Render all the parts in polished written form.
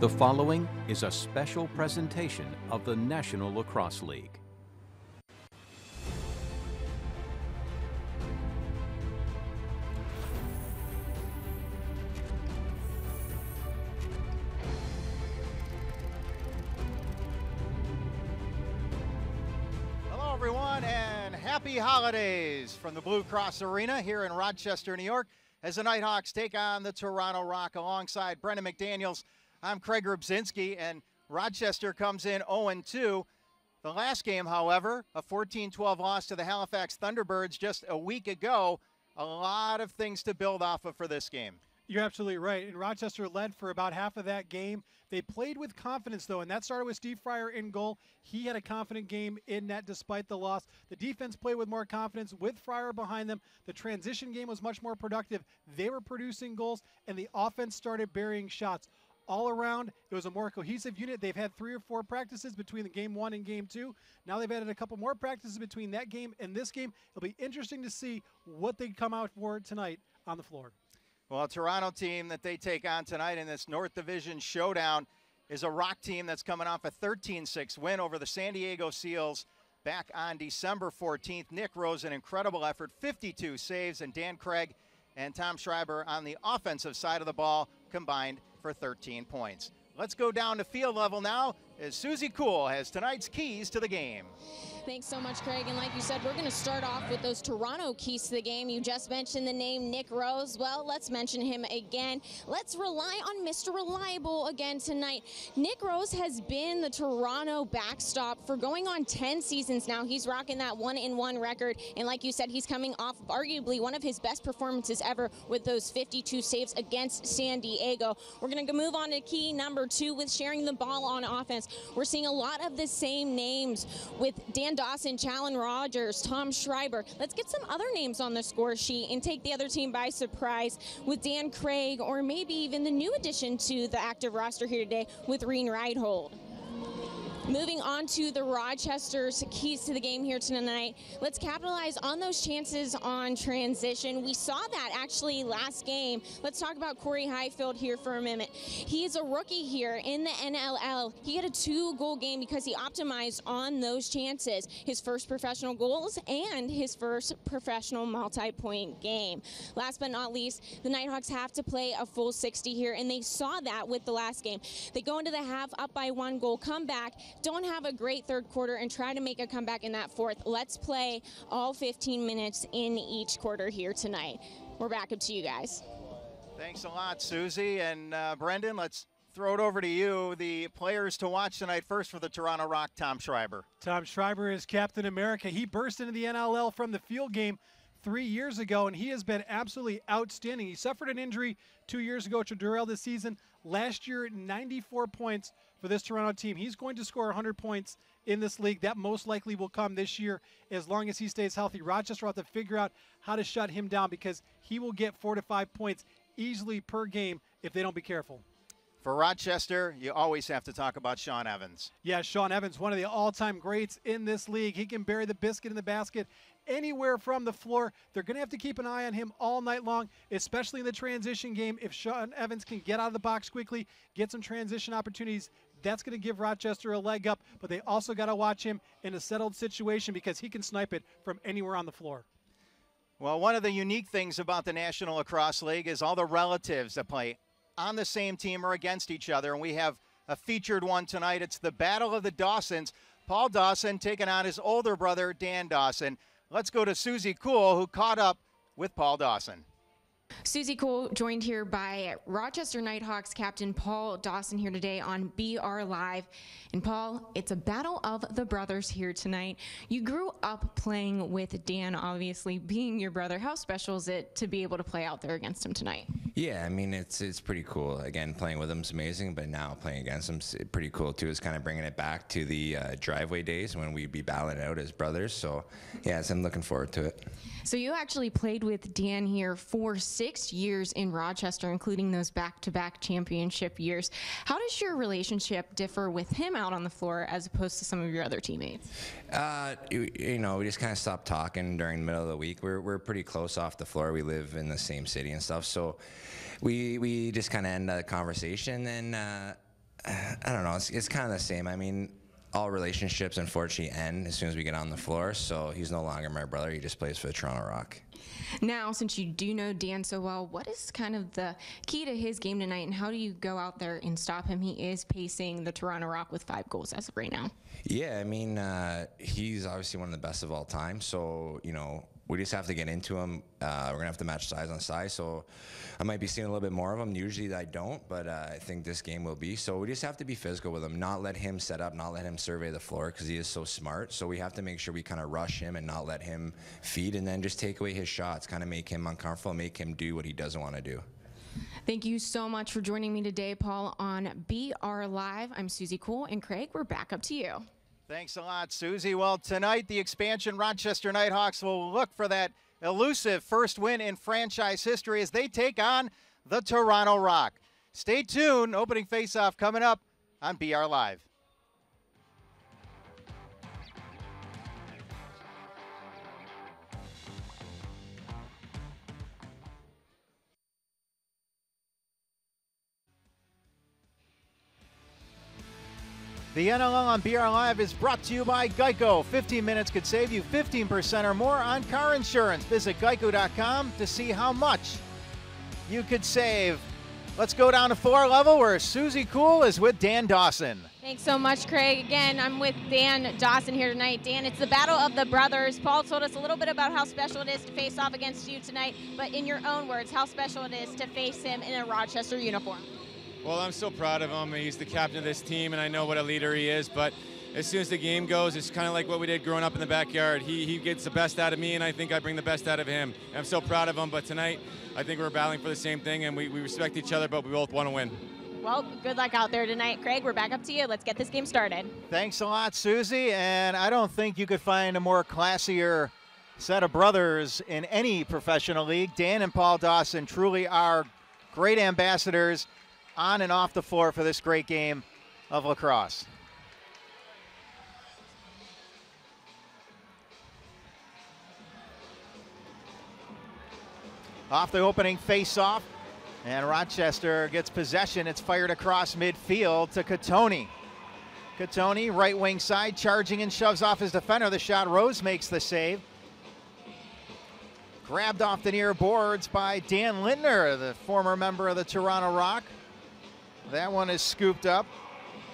The following is a special presentation of the National Lacrosse League. Hello everyone, and happy holidays from the Blue Cross Arena here in Rochester, New York, as the Nighthawks take on the Toronto Rock. Alongside Brendan McDaniels, I'm Craig Rubzinski, and Rochester comes in 0-2. The last game, however, a 14-12 loss to the Halifax Thunderbirds just a week ago. A lot of things to build off of for this game. You're absolutely right, and Rochester led for about half of that game. They played with confidence, though, and that started with Steve Fryer in goal. He had a confident game in net despite the loss. The defense played with more confidence with Fryer behind them. The transition game was much more productive. They were producing goals, and the offense started burying shots. All around, it was a more cohesive unit. They've had 3 or 4 practices between the game 1 and game 2. Now they've added a couple more practices between that game and this game. It'll be interesting to see what they come out for tonight on the floor. Well, a Toronto team that they take on tonight in this North Division showdown is a Rock team that's coming off a 13-6 win over the San Diego Seals back on December 14th. Nick Rose, an incredible effort, 52 saves, and Dan Craig and Tom Schreiber on the offensive side of the ball combined for 13 points. Let's go down to field level now as Susie Kuhl has tonight's keys to the game. Thanks so much, Craig. And like you said, we're going to start off with those Toronto keys to the game. You just mentioned the name Nick Rose. Well, let's mention him again. Let's rely on Mr. Reliable again tonight. Nick Rose has been the Toronto backstop for going on 10 seasons now. He's rocking that 1-1 record. And like you said, he's coming off arguably one of his best performances ever with those 52 saves against San Diego. We're going to move on to key number 2 with sharing the ball on offense. We're seeing a lot of the same names with Dan Dawson, Challen Rogers, Tom Schreiber. Let's get some other names on the score sheet and take the other team by surprise with Dan Craig, or maybe even the new addition to the active roster here today with Reen Reinhold. Moving on to the Rochester's keys to the game here tonight, let's capitalize on those chances on transition. We saw that actually last game. Let's talk about Corey Highfield here for a minute. He is a rookie here in the NLL. He had a 2-goal game because he optimized on those chances, his first professional goals and his first professional multi-point game. Last but not least, the Nighthawks have to play a full 60 here, and they saw that with the last game. They go into the half up by 1 goal, come back, don't have a great third quarter, and try to make a comeback in that fourth. Let's play all 15 minutes in each quarter here tonight. We're back up to you guys. Thanks a lot, Susie. And Brendan, let's throw it over to you. The players to watch tonight, first for the Toronto Rock, Tom Schreiber. Tom Schreiber is Captain America. He burst into the NLL from the field game 3 years ago, and he has been absolutely outstanding. He suffered an injury 2 years ago to derail this season. Last year, 94 points for this Toronto team. He's going to score 100 points in this league. That most likely will come this year as long as he stays healthy. Rochester will have to figure out how to shut him down, because he will get 4 to 5 points easily per game if they don't be careful. For Rochester, you always have to talk about Shawn Evans. Yeah, Shawn Evans, one of the all-time greats in this league. He can bury the biscuit in the basket anywhere from the floor. They're going to have to keep an eye on him all night long, especially in the transition game. If Shawn Evans can get out of the box quickly, get some transition opportunities, that's going to give Rochester a leg up, but they also got to watch him in a settled situation because he can snipe it from anywhere on the floor. Well, one of the unique things about the National Lacrosse League is all the relatives that play on the same team or against each other, and we have a featured one tonight. It's the Battle of the Dawsons. Paul Dawson taking on his older brother, Dan Dawson. Let's go to Susie Kuhl, who caught up with Paul Dawson. Susie Kuhl, joined here by Rochester Nighthawks captain Paul Dawson here today on BR Live. And Paul, it's a battle of the brothers here tonight. You grew up playing with Dan, obviously, being your brother. How special is it to be able to play out there against him tonight? Yeah, I mean, it's pretty cool. Again, playing with him is amazing, but now playing against him is pretty cool, too. It's kind of bringing it back to the driveway days when we'd be battling out as brothers. So, yeah, I'm looking forward to it. So you actually played with Dan here for 6 years in Rochester, including those back-to-back championship years. How does your relationship differ with him out on the floor as opposed to some of your other teammates? You know, we just kind of stopped talking during the middle of the week. We're pretty close off the floor. We live in the same city and stuff, so we just kind of end the conversation. And I don't know. It's kind of the same. I mean, all relationships, unfortunately, end as soon as we get on the floor. So he's no longer my brother. He just plays for the Toronto Rock. Now, since you do know Dan so well, what is kind of the key to his game tonight, and how do you go out there and stop him? He is pacing the Toronto Rock with 5 goals as of right now. Yeah, I mean, he's obviously one of the best of all time. So, you know, we just have to get into him. We're going to have to match size on size. So I might be seeing a little bit more of him. Usually I don't, but I think this game will be. So we just have to be physical with him, not let him set up, not let him survey the floor, because he is so smart. So we have to make sure we kind of rush him and not let him feed, and then just take away his shots, kind of make him uncomfortable, make him do what he doesn't want to do. Thank you so much for joining me today, Paul, on BR Live. I'm Susie Cool, and Craig, we're back up to you. Thanks a lot, Susie. Well, tonight, the expansion Rochester Knighthawks will look for that elusive first win in franchise history as they take on the Toronto Rock. Stay tuned. Opening faceoff coming up on BR Live. The NLL on BR Live is brought to you by Geico. 15 minutes could save you 15% or more on car insurance. Visit geico.com to see how much you could save. Let's go down to floor level where Susie Cool is with Dan Dawson. Thanks so much, Craig. Again, I'm with Dan Dawson here tonight. Dan, it's the battle of the brothers. Paul told us a little bit about how special it is to face off against you tonight, but in your own words, how special it is to face him in a Rochester uniform. Well, I'm so proud of him. He's the captain of this team, and I know what a leader he is. But as soon as the game goes, it's kind of like what we did growing up in the backyard. He gets the best out of me, and I think I bring the best out of him. And I'm so proud of him. But tonight, I think we're battling for the same thing, and we respect each other, but we both want to win. Well, good luck out there tonight, Craig. We're back up to you. Let's get this game started. Thanks a lot, Susie. And I don't think you could find a more classier set of brothers in any professional league. Dan and Paul Dawson truly are great ambassadors on and off the floor for this great game of lacrosse. Off the opening faceoff, and Rochester gets possession. It's fired across midfield to Catoni. Catoni, right wing side, charging and shoves off his defender. The shot, Rose makes the save. Grabbed off the near boards by Dan Lintner, the former member of the Toronto Rock. That one is scooped up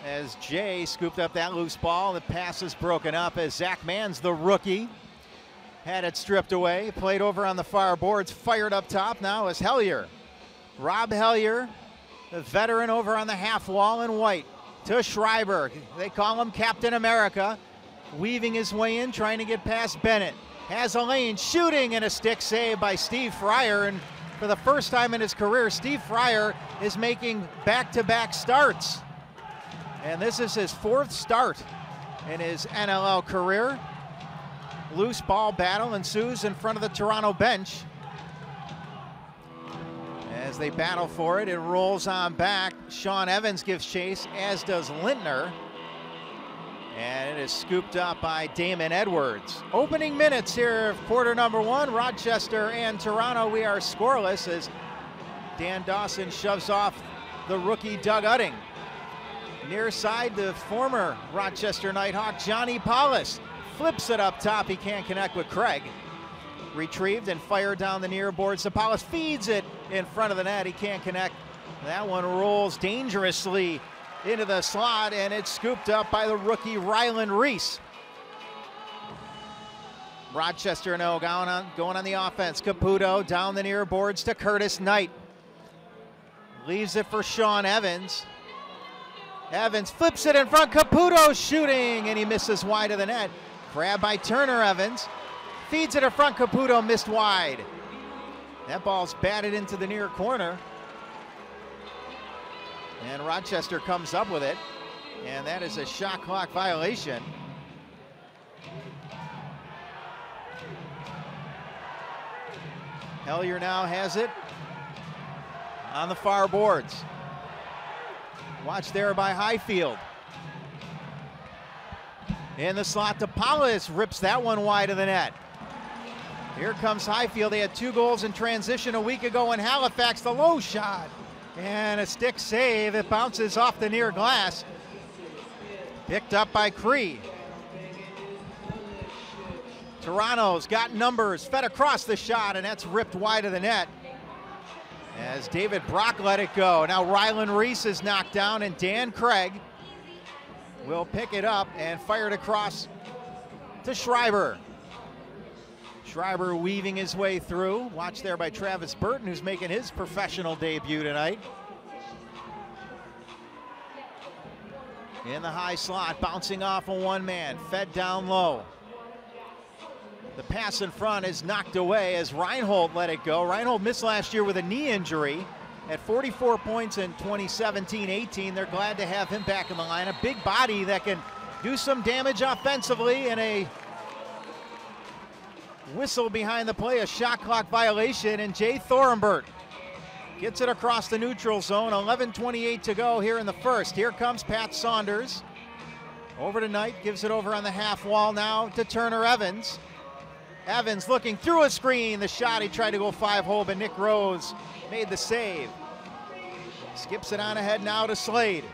as Jay scooped up that loose ball. The pass is broken up as Zach Manns, the rookie, had it stripped away. Played over on the far boards, fired up top now is Hellyer. Rob Hellyer, the veteran over on the half wall in white, to Schreiber. They call him Captain America. Weaving his way in, trying to get past Bennett. Has a lane, shooting, and a stick save by Steve Fryer. And for the first time in his career, Steve Fryer is making back-to-back starts. And this is his 4th start in his NLL career. Loose ball battle ensues in front of the Toronto bench. As they battle for it, it rolls on back. Shawn Evans gives chase, as does Lintner. And it is scooped up by Damon Edwards. Opening minutes here of quarter number 1, Rochester and Toronto. We are scoreless as Dan Dawson shoves off the rookie Doug Utting. Near side, the former Rochester Nighthawk, Johnny Powless, flips it up top. He can't connect with Craig. Retrieved and fired down the near board. So Powless feeds it in front of the net. He can't connect. That one rolls dangerously into the slot, and it's scooped up by the rookie Ryland Reese. Rochester now going on the offense. Caputo down the near boards to Curtis Knight. Leaves it for Shawn Evans. Evans flips it in front. Caputo shooting, and he misses wide of the net. Grabbed by Turner Evans. Feeds it in front. Caputo missed wide. That ball's batted into the near corner. And Rochester comes up with it, and that is a shot clock violation. Hellyer now has it on the far boards. Watch there by Highfield. In the slot to Powless, rips that one wide of the net. Here comes Highfield. They had 2 goals in transition a week ago in Halifax. The low shot And a stick save. It bounces off the near glass. Picked up by Cree. Toronto's got numbers, fed across the shot, and that's ripped wide of the net as David Brock let it go. Now Ryland Reese is knocked down, and Dan Craig will pick it up and fire it across to Schreiber. Schreiber weaving his way through. Watched there by Travis Burton, who's making his professional debut tonight. In the high slot, bouncing off a one man, fed down low. The pass in front is knocked away as Reinhold let it go. Reinhold missed last year with a knee injury. At 44 points in 2017-18, they're glad to have him back in the line. A big body that can do some damage offensively, and a whistle behind the play, a shot clock violation, and Jay Thornberg gets it across the neutral zone. 11:28 to go here in the first. Here comes Pat Saunders. Over to Knight, gives it over on the half wall now to Turner Evans. Evans looking through a screen. The shot, he tried to go five hole, but Nick Rose made the save. Skips it on ahead now to Slade.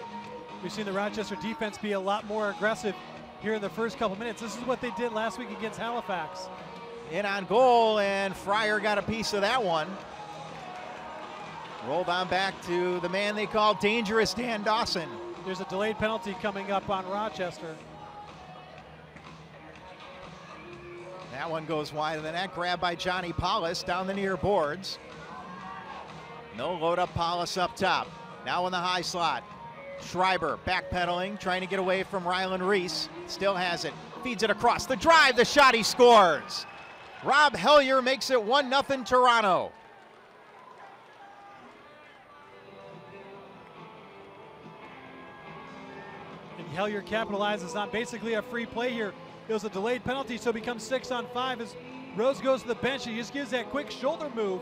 We've seen the Rochester defense be a lot more aggressive here in the first couple minutes. This is what they did last week against Halifax. In on goal, and Fryer got a piece of that one. Rolled on back to the man they call dangerous, Dan Dawson. There's a delayed penalty coming up on Rochester. That one goes wide of the net. Grabbed by Johnny Powless down the near boards. No load up, Powless up top. Now in the high slot. Schreiber backpedaling, trying to get away from Ryland Reese. Still has it. Feeds it across. The drive, the shot, he scores. Rob Hellyer makes it 1-0 Toronto. And Hellyer capitalizes on basically a free play here. It was a delayed penalty, so it becomes 6-on-5 as Rose goes to the bench. He just gives that quick shoulder move.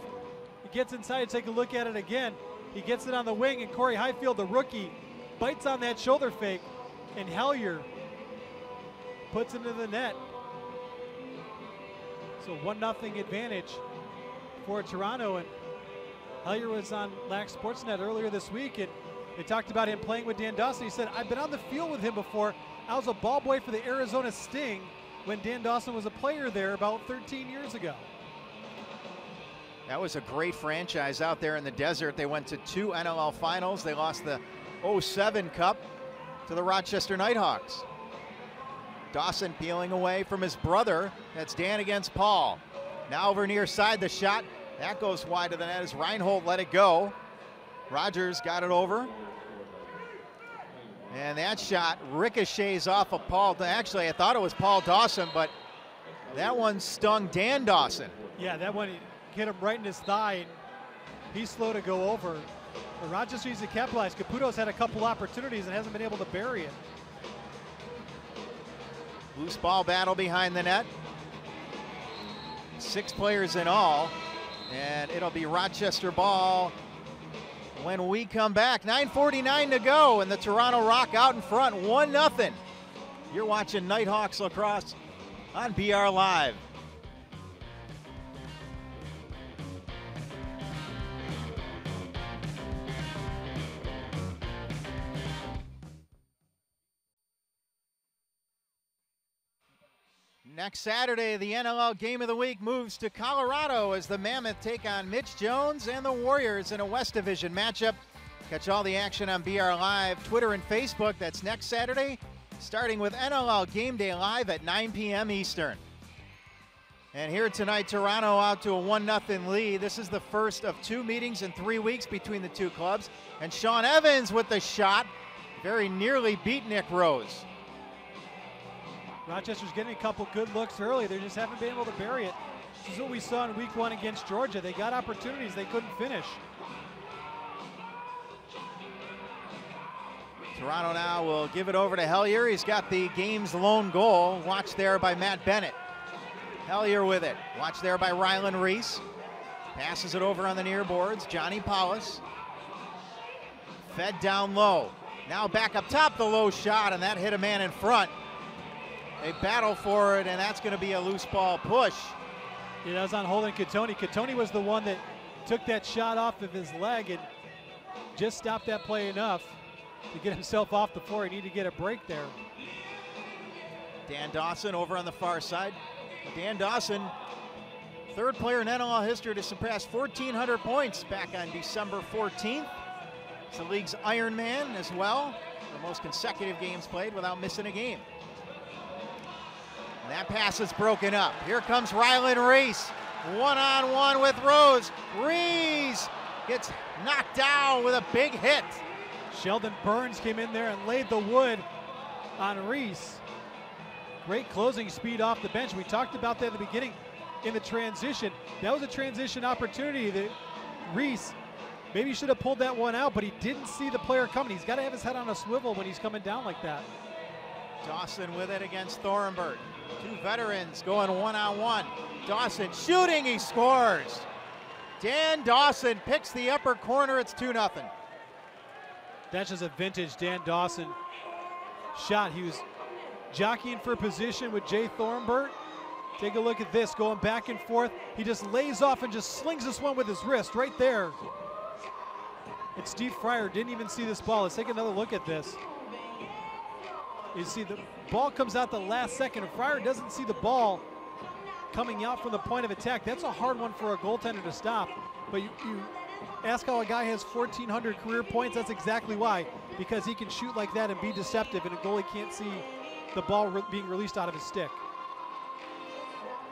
He gets inside, take a look at it again. He gets it on the wing, and Corey Highfield, the rookie, bites on that shoulder fake, and Hellyer puts it into the net. So 1-0 advantage for Toronto, and Hellyer was on Lax Sportsnet earlier this week, and they talked about him playing with Dan Dawson. He said, I've been on the field with him before. I was a ball boy for the Arizona Sting when Dan Dawson was a player there about 13 years ago. That was a great franchise out there in the desert. They went to 2 NLL finals. They lost the 07 Cup to the Rochester Knighthawks. Dawson peeling away from his brother. That's Dan against Paul. Now over near side, the shot. That goes wide of the net as Reinhold let it go. Rogers got it over. And that shot ricochets off of Paul. Actually, I thought it was Paul Dawson, but that one stung Dan Dawson. Yeah, that one hit him right in his thigh. And he's slow to go over. But Rochester needs to capitalize. Caputo's had a couple opportunities and hasn't been able to bury it. Loose ball battle behind the net. 6 players in all, and it'll be Rochester ball when we come back. 9:49 to go, and the Toronto Rock out in front, 1-0. You're watching Nighthawks Lacrosse on BR Live. Next Saturday, the NLL Game of the Week moves to Colorado as the Mammoth take on Mitch Jones and the Warriors in a West Division matchup. Catch all the action on BR Live, Twitter, and Facebook. That's next Saturday, starting with NLL Game Day Live at 9 p.m. Eastern. And here tonight, Toronto out to a 1-0 lead. This is the first of 2 meetings in 3 weeks between the 2 clubs. And Shawn Evans with the shot. Very nearly beat Nick Rose. Rochester's getting a couple good looks early. They just haven't been able to bury it. This is what we saw in week 1 against Georgia. They got opportunities. They couldn't finish. Toronto now will give it over to Hellyer. He's got the game's lone goal. Watched there by Matt Bennett. Hellyer with it. Watched there by Ryland Reese. Passes it over on the near boards. Johnny Powless. Fed down low. Now back up top, the low shot, and that hit a man in front. They battle for it, and that's going to be a loose ball push. It was on Holden Catoni. Catoni was the one that took that shot off of his leg, and just stopped that play enough to get himself off the floor. He needed to get a break there. Dan Dawson over on the far side. Dan Dawson, third player in NLL history to surpass 1,400 points back on December 14th. He's the league's Ironman as well. The most consecutive games played without missing a game. And that pass is broken up. Here comes Ryland Reese. One-on-one with Rose. Reese gets knocked down with a big hit. Sheldon Burns came in there and laid the wood on Reese. Great closing speed off the bench. We talked about that at the beginning in the transition. That was a transition opportunity that Reese maybe should have pulled that one out, but he didn't see the player coming. He's got to have his head on a swivel when he's coming down like that. Dawson with it against Thornberg. Two veterans going one-on-one. Dawson shooting, he scores. Dan Dawson picks the upper corner, it's 2-0. That's just a vintage Dan Dawson shot. He was jockeying for position with Jay Thornberg. Take a look at this, going back and forth. He just lays off and just slings this one with his wrist right there. And Steve Fryer didn't even see this ball. Let's take another look at this. You see the ball comes out the last second, and Fryer doesn't see the ball coming out from the point of attack. That's a hard one for a goaltender to stop, but you ask how a guy has 1,400 career points, that's exactly why, because he can shoot like that and be deceptive, and a goalie can't see the ball being released out of his stick.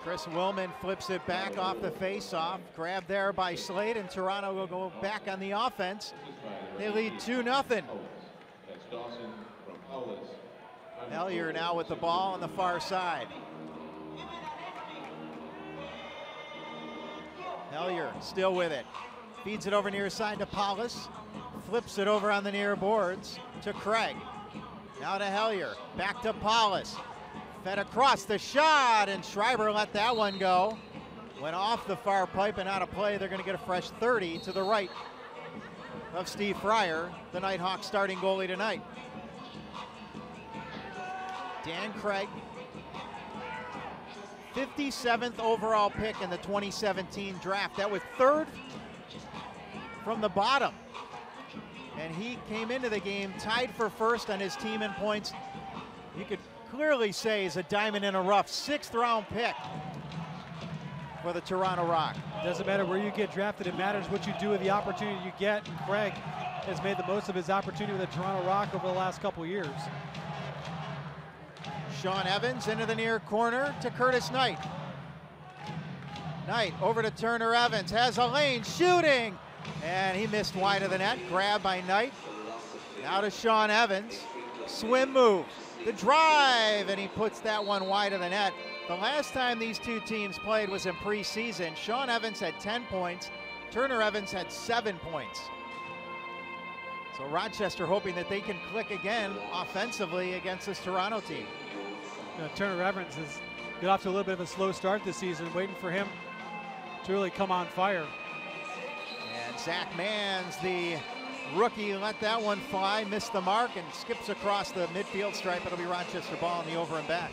Chris Willman flips it back off the faceoff, grabbed there by Slade, and Toronto will go back on the offense. They lead 2-0. That's Dawson from Powless. Hellyer now with the ball on the far side. Hellyer still with it. Feeds it over near side to Powless. Flips it over on the near boards to Craig. Now to Hellyer. Back to Powless. Fed across the shot, and Schreiber let that one go. Went off the far pipe and out of play. They're going to get a fresh 30 to the right of Steve Fryer, the Nighthawks starting goalie tonight. Dan Craig, 57th overall pick in the 2017 draft. That was third from the bottom. And he came into the game tied for first on his team in points. You could clearly say he's a diamond in a rough. 6th round pick for the Toronto Rock. Doesn't matter where you get drafted, it matters what you do with the opportunity you get. And Craig has made the most of his opportunity with the Toronto Rock over the last couple years. Shawn Evans into the near corner to Curtis Knight. Knight over to Turner Evans, has a lane, shooting! And he missed wide of the net, grabbed by Knight. Now to Shawn Evans, swim move, the drive, and he puts that one wide of the net. The last time these two teams played was in preseason. Shawn Evans had 10 points, Turner Evans had 7 points. So Rochester hoping that they can click again offensively against this Toronto team. You know, Turner Evans has got off to a little bit of a slow start this season, waiting for him to really come on fire. And Zach Manns, the rookie, let that one fly, missed the mark, and skips across the midfield stripe. It'll be Rochester ball in the over and back.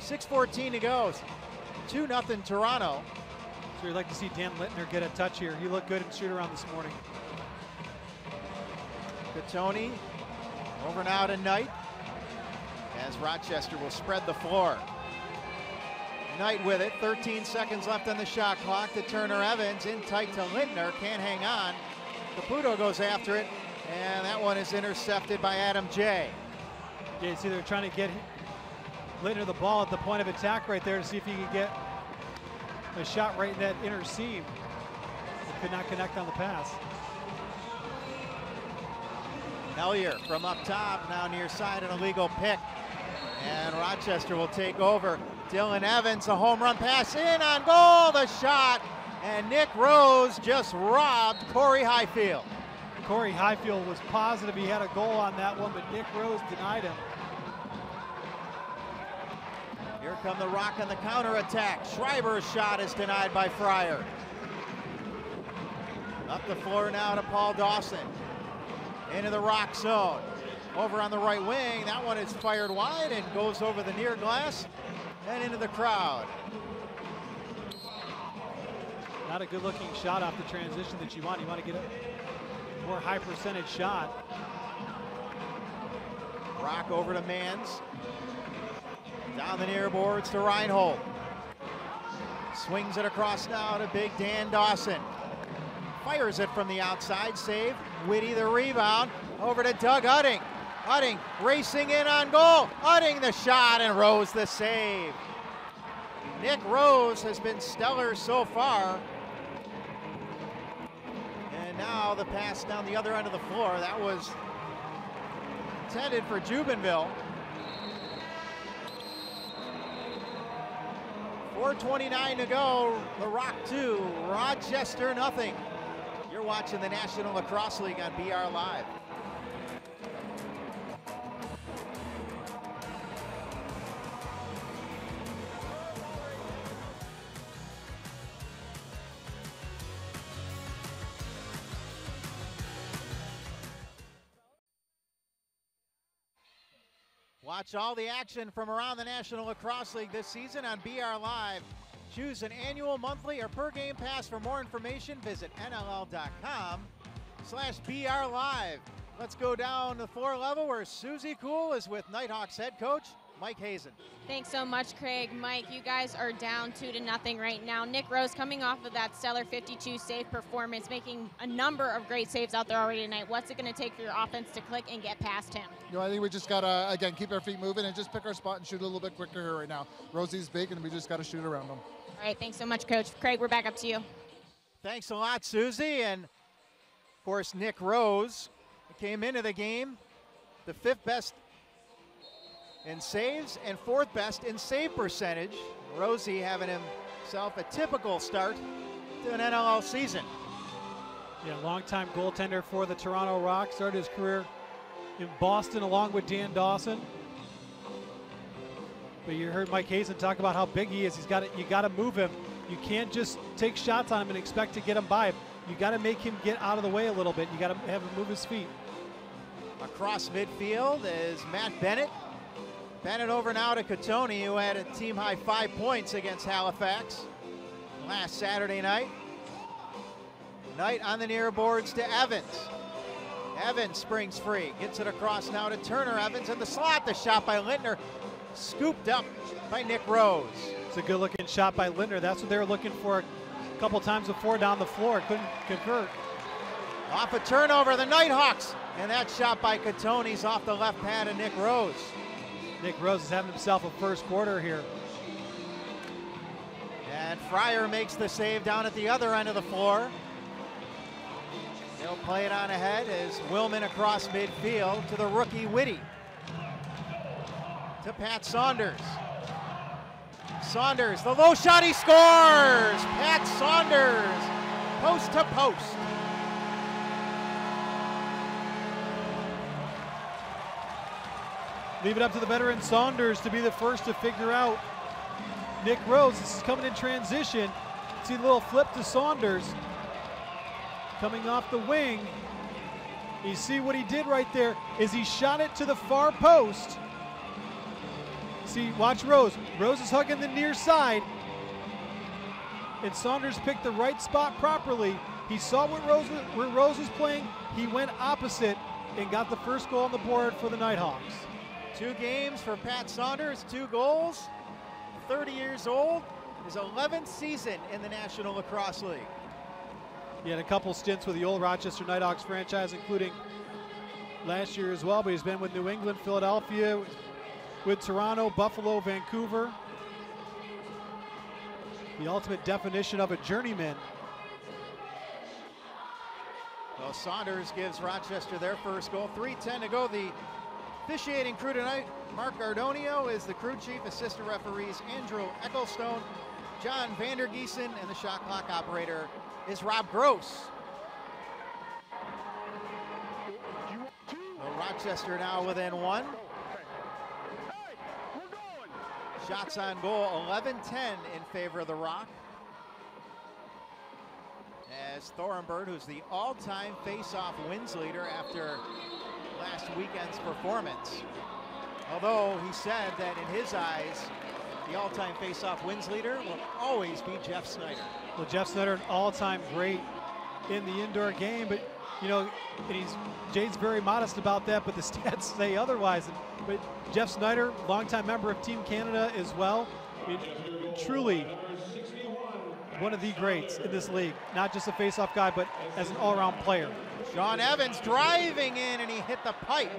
6:14 to go, 2-0 Toronto. So you'd like to see Dan Lintner get a touch here. He looked good in shoot around this morning. Catoni over now to Knight, as Rochester will spread the floor. Knight with it, 13 seconds left on the shot clock to Turner Evans, in tight to Lintner, can't hang on. Caputo goes after it, and that one is intercepted by Adam Jay. Yeah, you see they're trying to get Lintner the ball at the point of attack right there to see if he can get a shot right in that inner seam. It could not connect on the pass. Hellyer from up top, now near side, an illegal pick. And Rochester will take over. Dylan Evans, a home run pass in on goal, the shot. And Nick Rose just robbed Corey Highfield. Corey Highfield was positive he had a goal on that one, but Nick Rose denied him. Here come the Rock on the counterattack. Schreiber's shot is denied by Fryer. Up the floor now to Paul Dawson. Into the Rock zone. Over on the right wing, that one is fired wide and goes over the near glass and into the crowd. Not a good-looking shot off the transition that you want. You want to get a more high-percentage shot. Brock over to Manns. Down the near boards to Reinhold. Swings it across now to big Dan Dawson. Fires it from the outside, save. Whitty the rebound, over to Doug Utting. Utting racing in on goal. Utting the shot and Rose the save. Nick Rose has been stellar so far. And now the pass down the other end of the floor. That was intended for Jubenville. 4:29 to go, the Rock 2, Rochester nothing. You're watching the National Lacrosse League on BR Live. Watch all the action from around the National Lacrosse League this season on BR Live. Choose an annual, monthly, or per-game pass. For more information, visit NLL.com/BR Live. Let's go down to floor level where Susie Kuhl is with Nighthawks head coach Mike Hazen. Thanks so much, Craig. Mike, you guys are down 2-0 right now. Nick Rose coming off of that stellar 52 save performance, making a number of great saves out there already tonight. What's it going to take for your offense to click and get past him? You know, I think we just got to, again, keep our feet moving and just pick our spot and shoot a little bit quicker here right now. Rosie's big, and we just got to shoot around him. All right, thanks so much, Coach. Craig, we're back up to you. Thanks a lot, Susie. And, of course, Nick Rose came into the game the 5th best in saves and 4th best in save percentage. Rosie having himself a typical start to an NLL season. Yeah, longtime goaltender for the Toronto Rock. Started his career in Boston along with Dan Dawson. But you heard Mike Hazen talk about how big he is. He's got, you got to move him. You can't just take shots on him and expect to get him by him. You got to make him get out of the way a little bit. You got to have him move his feet. Across midfield is Matt Bennett. Bennett over now to Catoni, who had a team-high 5 points against Halifax last Saturday night. Knight on the near boards to Evans. Evans springs free, gets it across now to Turner Evans in the slot. The shot by Lintner, scooped up by Nick Rose. It's a good-looking shot by Lintner. That's what they were looking for a couple times before down the floor. Couldn't convert. Off a turnover, the Nighthawks. And that shot by Catoni's off the left pad of Nick Rose. Nick Rose is having himself a first quarter here. And Fryer makes the save down at the other end of the floor. They'll play it on ahead as Willman across midfield to the rookie Whitty. To Pat Saunders. Saunders, the low shot, he scores! Pat Saunders, post to post. Leave it up to the veteran Saunders to be the first to figure out Nick Rose. This is coming in transition. See a little flip to Saunders. Coming off the wing. You see what he did right there is he shot it to the far post. See, watch Rose. Rose is hugging the near side. And Saunders picked the right spot properly. He saw what Rose, where Rose was playing. He went opposite and got the first goal on the board for the Nighthawks. 2 games for Pat Saunders, 2 goals, 30 years old, his 11th season in the National Lacrosse League. He had a couple stints with the old Rochester Nighthawks franchise, including last year as well, but he's been with New England, Philadelphia, with Toronto, Buffalo, Vancouver. The ultimate definition of a journeyman. Well, Saunders gives Rochester their first goal. 3:10 to go. The officiating crew tonight, Mark Gardonio is the crew chief, assistant referees Andrew Ecclestone, John Vandergeesen, and the shot clock operator is Rob Gross. Well, Rochester now within 1. Shots on goal, 11-10 in favor of the Rock. As Thornberg, who's the all-time face-off wins leader after last weekend's performance. Although he said that in his eyes, The all-time face-off wins leader will always be Jeff Snyder. Well, Jeff Snyder, an all-time great in the indoor game, but you know, and Jade's very modest about that, but the stats say otherwise. But Jeff Snyder, longtime member of Team Canada as well. I mean, truly one of the greats in this league, not just a face-off guy, but as an all-around player. Shawn Evans driving in, and he hit the pipe.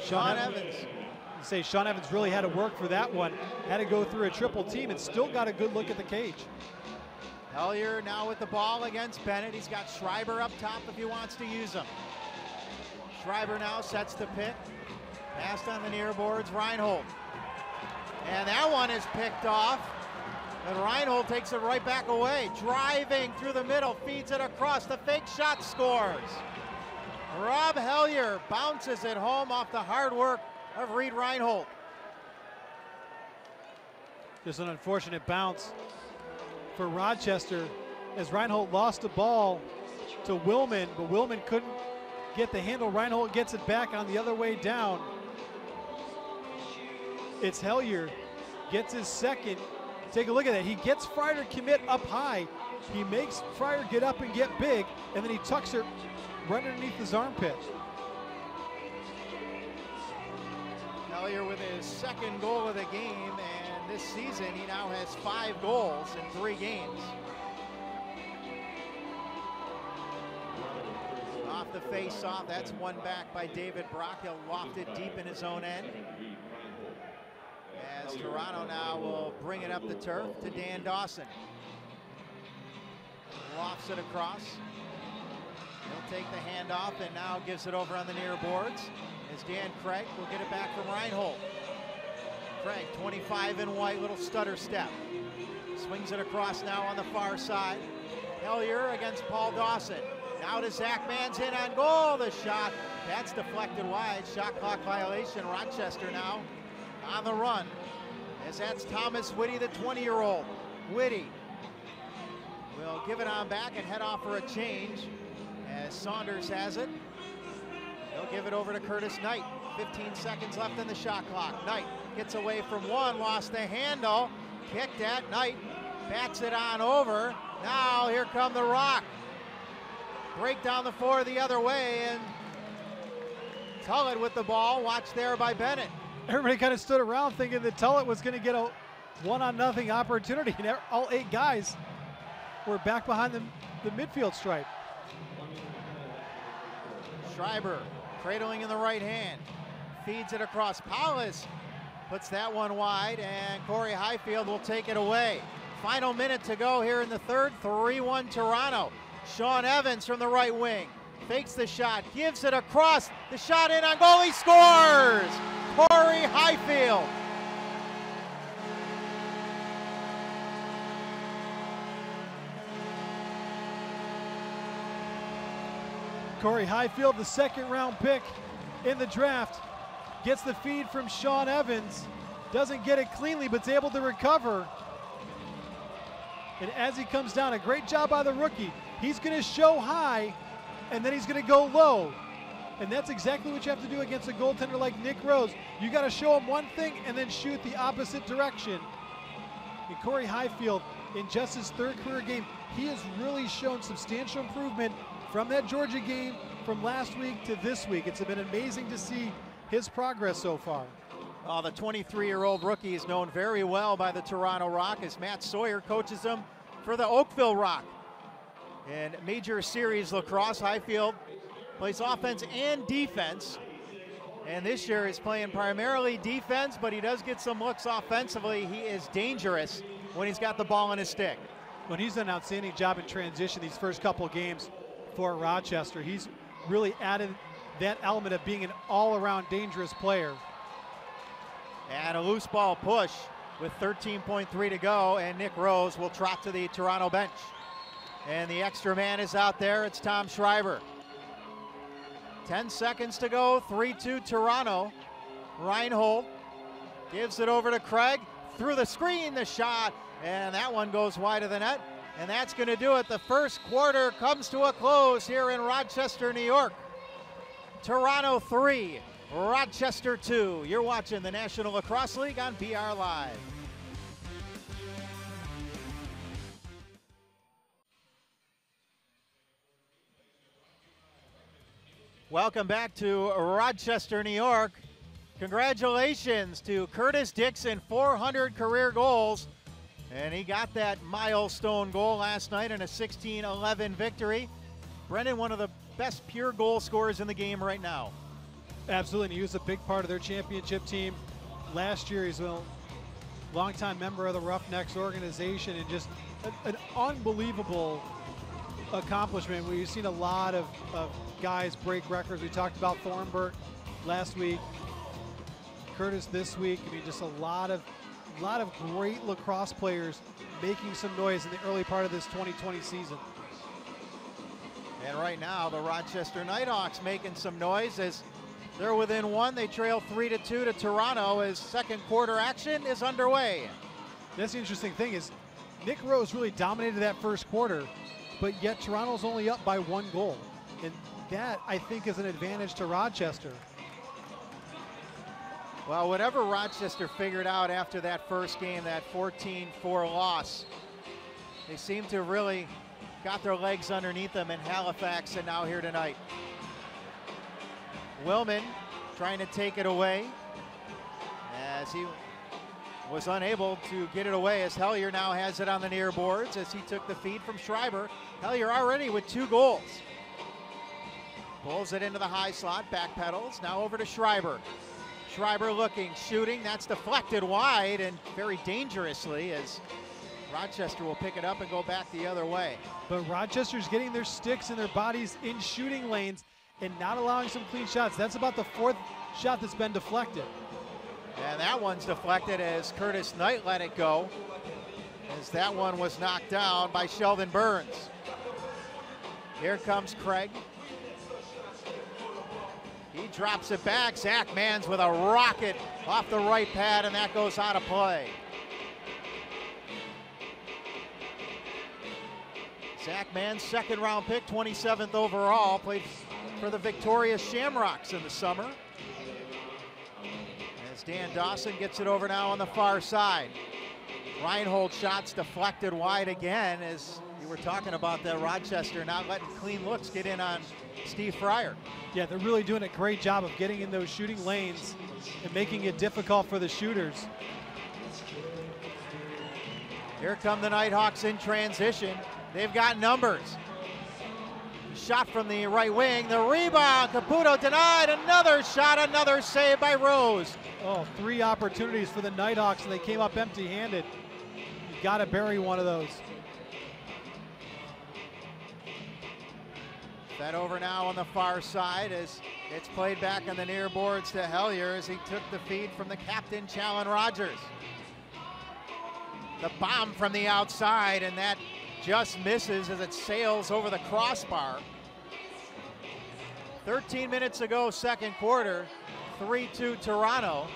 Shawn Evans. You say Shawn Evans really had to work for that one. Had to go through a triple team and still got a good look at the cage. Hellyer now with the ball against Bennett. He's got Schreiber up top if he wants to use him. Schreiber now sets the pick. Passed on the near boards, Reinhold. And that one is picked off. And Reinhold takes it right back away. Driving through the middle, feeds it across. The fake shot scores. Rob Hellyer bounces it home off the hard work of Reen Reinhold. Just an unfortunate bounce for Rochester as Reinhold lost the ball to Willman, but Willman couldn't get the handle. Reinhold gets it back on the other way down. It's Hellyer, gets his second. Take a look at that. He gets Fryer to commit up high. He makes Fryer get up and get big, and then he tucks her right underneath his armpit. Hellyer with his second goal of the game, and this season he now has 5 goals in 3 games. Off the face-off, that's one back by David Brock. He'll loft it deep in his own end. As Toronto now will bring it up the turf to Dan Dawson. Lofts it across. He'll take the handoff and now gives it over on the near boards as Dan Craig will get it back from Reinhold. Craig, 25 in white, little stutter step. Swings it across now on the far side. Hellyer against Paul Dawson. Now to Zach Manns in on goal, the shot. That's deflected wide, shot clock violation. Rochester now on the run, as that's Thomas Whitty, the 20-year-old. Whitty will give it on back and head off for a change as Saunders has it. He'll give it over to Curtis Knight. 15 seconds left in the shot clock. Knight gets away from one, lost the handle, kicked at. Knight bats it on over. Now here come the Rock. Break down the floor the other way, and Tullett with the ball, watched there by Bennett. Everybody kind of stood around thinking that Tullett was going to get a 1-on-0 opportunity. And all 8 guys were back behind the midfield stripe. Schreiber cradling in the right hand. Feeds it across. Powless puts that one wide, and Corey Highfield will take it away. Final minute to go here in the third. 3-1 Toronto. Shawn Evans from the right wing. Fakes the shot. Gives it across. The shot in on goal. He scores! Corey Highfield. Corey Highfield, the second-round pick in the draft, gets the feed from Shawn Evans, doesn't get it cleanly, but's able to recover. And as he comes down, a great job by the rookie. He's going to show high, and then he's going to go low. And that's exactly what you have to do against a goaltender like Nick Rose. You got to show him one thing and then shoot the opposite direction. And Corey Highfield, in just his 3rd career game, he has really shown substantial improvement from that Georgia game from last week to this week. It's been amazing to see his progress so far. Oh, the 23-year-old rookie is known very well by the Toronto Rock as Matt Sawyer coaches him for the Oakville Rock. And major series lacrosse, Highfield plays offense and defense, and this year is playing primarily defense, but he does get some looks offensively. He is dangerous when he's got the ball in his stick. When he's done an outstanding job in transition these first couple games for Rochester. He's really added that element of being an all-around dangerous player. And a loose ball push with 13.3 to go, and Nick Rose will trot to the Toronto bench. And the extra man is out there, it's Tom Schreiber. 10 seconds to go, 3-2 Toronto. Reinhold gives it over to Craig. Through the screen, the shot, and that one goes wide of the net. And that's going to do it. The first quarter comes to a close here in Rochester, New York. Toronto 3, Rochester 2. You're watching the National Lacrosse League on BR Live. Welcome back to Rochester, New York. Congratulations to Curtis Dixon, 400 career goals. And he got that milestone goal last night in a 16-11 victory. Brendan, one of the best pure goal scorers in the game right now. Absolutely, and he was a big part of their championship team. Last year, he's a longtime member of the Roughnecks organization, and just an unbelievable accomplishment. We've seen a lot of guys break records. We talked about Thornberg last week, Curtis this week. I mean, just a lot of great lacrosse players making some noise in the early part of this 2020 season. And right now, the Rochester Knighthawks making some noise as they're within one. They trail 3-2 to Toronto as second quarter action is underway. That's the interesting thing is Nick Rose really dominated that first quarter, but yet Toronto's only up by one goal. And that, I think, is an advantage to Rochester. Well, whatever Rochester figured out after that first game, that 14-4 loss, they seem to really got their legs underneath them in Halifax and now here tonight. Willman trying to take it away as he was unable to get it away as Hellyer now has it on the near boards as he took the feed from Schreiber. Hellyer already with two goals. Pulls it into the high slot, back pedals, now over to Schreiber. Schreiber looking, shooting, that's deflected wide and very dangerously as Rochester will pick it up and go back the other way. But Rochester's getting their sticks and their bodies in shooting lanes and not allowing some clean shots. That's about the fourth shot that's been deflected. And that one's deflected as Curtis Knight let it go, as that one was knocked down by Sheldon Burns. Here comes Craig. He drops it back. Zach Manns with a rocket off the right pad, and that goes out of play. Zach Manns, second round pick, 27th overall, played for the victorious Shamrocks in the summer. As Dan Dawson gets it over now on the far side. Reinhold shots deflected wide again, as you were talking about that Rochester not letting clean looks get in on Steve Fryer. Yeah, they're really doing a great job of getting in those shooting lanes and making it difficult for the shooters. Here come the Nighthawks in transition. They've got numbers. Shot from the right wing, the rebound, Caputo denied, another shot, another save by Rose. Oh, three opportunities for the Nighthawks and they came up empty-handed. You gotta bury one of those. That over now on the far side as it's played back on the near boards to Hellyer as he took the feed from the captain, Challen Rogers. The bomb from the outside and that just misses as it sails over the crossbar. 13 minutes ago, second quarter, 3-2 Toronto.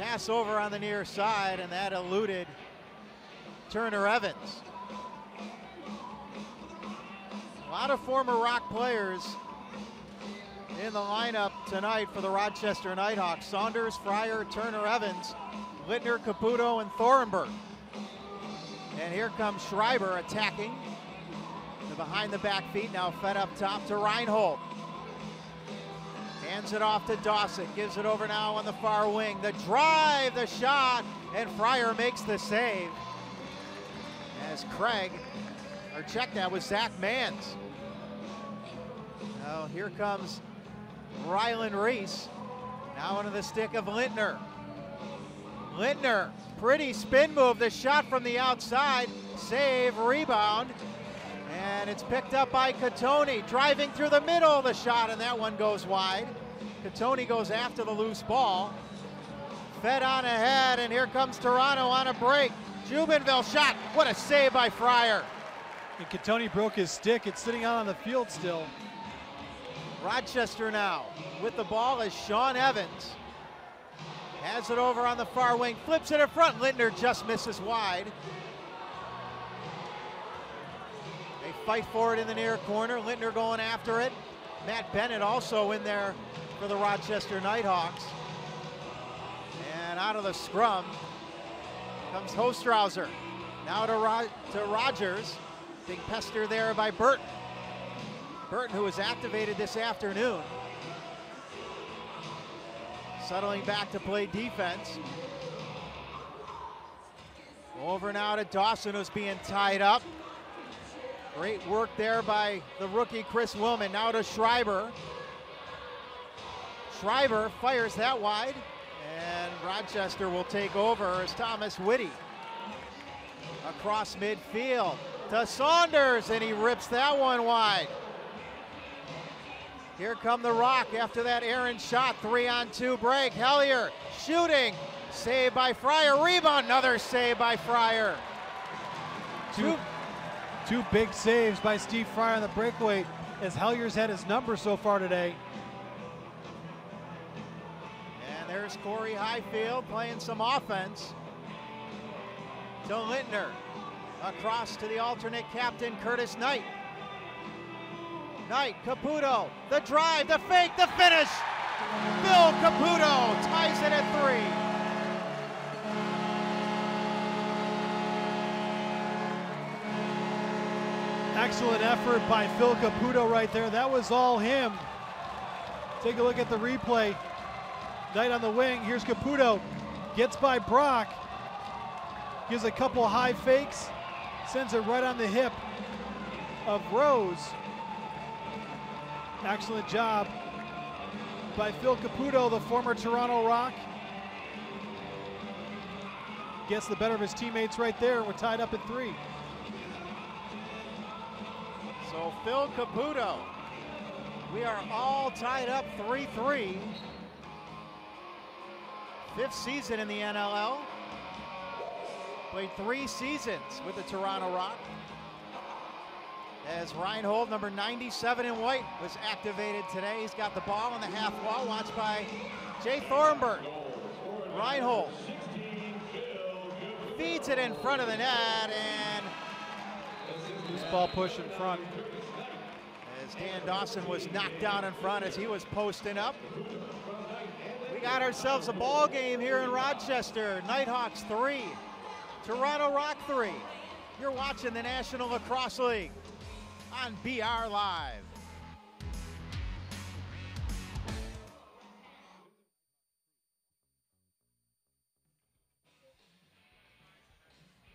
Pass over on the near side, and that eluded Turner Evans. A lot of former Rock players in the lineup tonight for the Rochester Knighthawks. Saunders, Fryer, Turner Evans, Lintner, Caputo, and Thornberg. And here comes Schreiber attacking the behind the back feet, now fed up top to Reinhold. Hands it off to Dawson, gives it over now on the far wing. The drive, the shot, and Fryer makes the save. As Craig, or check that, was Zach Manns. Now here comes Ryland Reese, now into the stick of Lintner. Lintner, pretty spin move, the shot from the outside, save, rebound, and it's picked up by Catoni, driving through the middle, the shot, and that one goes wide. Catoni goes after the loose ball, fed on ahead, and here comes Toronto on a break. Jubenville shot, what a save by Fryer. And Catoni broke his stick, it's sitting out on the field still. Rochester now with the ball is Shawn Evans. Has it over on the far wing, flips it in front. Lintner just misses wide. They fight for it in the near corner. Lintner going after it. Matt Bennett also in there for the Rochester Knighthawks. And out of the scrum comes Hostrauser. Now to Rogers. Big pester there by Burton. Burton, who was activated this afternoon. Settling back to play defense. Over now to Dawson, who's being tied up. Great work there by the rookie Chris Willman. Now to Schreiber. Schreiber fires that wide, and Rochester will take over as Thomas Whitty. Across midfield to Saunders, and he rips that one wide. Here come the Rock after that errant shot. 3-on-2 break. Hellyer shooting. Saved by Fryer. Rebound. Another save by Fryer. Two big saves by Steve Fryer on the breakaway, as Hellyer's had his number so far today. And there's Corey Highfield playing some offense. To Lintner. Across to the alternate captain, Curtis Knight. Knight, Caputo, the drive, the fake, the finish. Phil Caputo ties it at 3. Excellent effort by Phil Caputo right there. That was all him. Take a look at the replay. Knight on the wing, here's Caputo. Gets by Brock. Gives a couple high fakes. Sends it right on the hip of Rose. Excellent job by Phil Caputo, the former Toronto Rock. Gets the better of his teammates right there. We're tied up at 3. So Phil Caputo, we are all tied up 3-3. Fifth season in the NLL. Played 3 seasons with the Toronto Rock. As Reinhold, number 97 in white, was activated today. He's got the ball on the half wall, watched by Jay Thornberg. Reinhold feeds it in front of the net, and loose ball push in front. As Dan Dawson was knocked down in front as he was posting up. We got ourselves a ball game here in Rochester. Nighthawks 3, Toronto Rock 3. You're watching the National Lacrosse League on BR Live.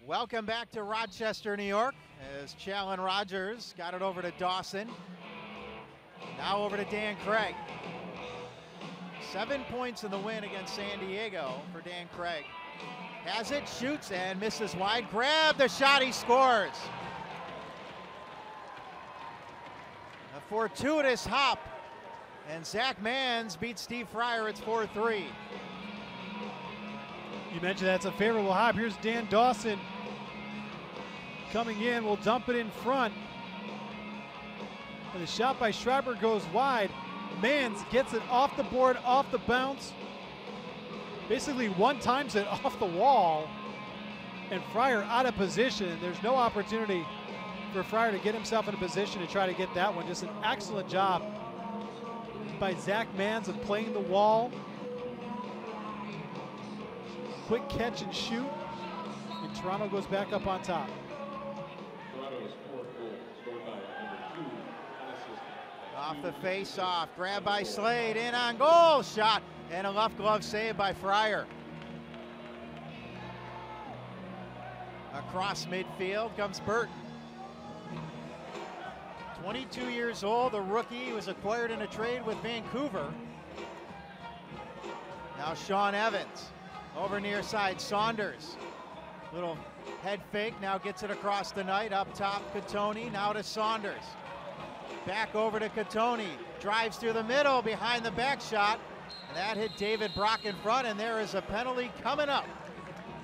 Welcome back to Rochester, New York, as Challen Rogers got it over to Dawson. Now over to Dan Craig. 7 points in the win against San Diego for Dan Craig. Has it, shoots, and misses wide. Grab the shot, he scores. A fortuitous hop, and Zach Manns beats Steve Fryer. It's 4-3. You mentioned that's a favorable hop. Here's Dan Dawson coming in, will dump it in front. And the shot by Schreiber goes wide. Manns gets it off the board, off the bounce. Basically one-times it off the wall, and Fryer out of position. There's no opportunity for Fryer to get himself in a position to try to get that one. Just an excellent job by Zach Manns of playing the wall. Quick catch and shoot, and Toronto goes back up on top. Off the face-off, grab by Slade, in on goal, shot, and a left glove save by Fryer. Across midfield comes Burton. 22 years old, the rookie, who was acquired in a trade with Vancouver. Now Shawn Evans, over near side, Saunders. Little head fake, now gets it across the Knight, up top, Catoni, now to Saunders. Back over to Catoni, drives through the middle, behind the back shot. And that hit David Brock in front, and there is a penalty coming up.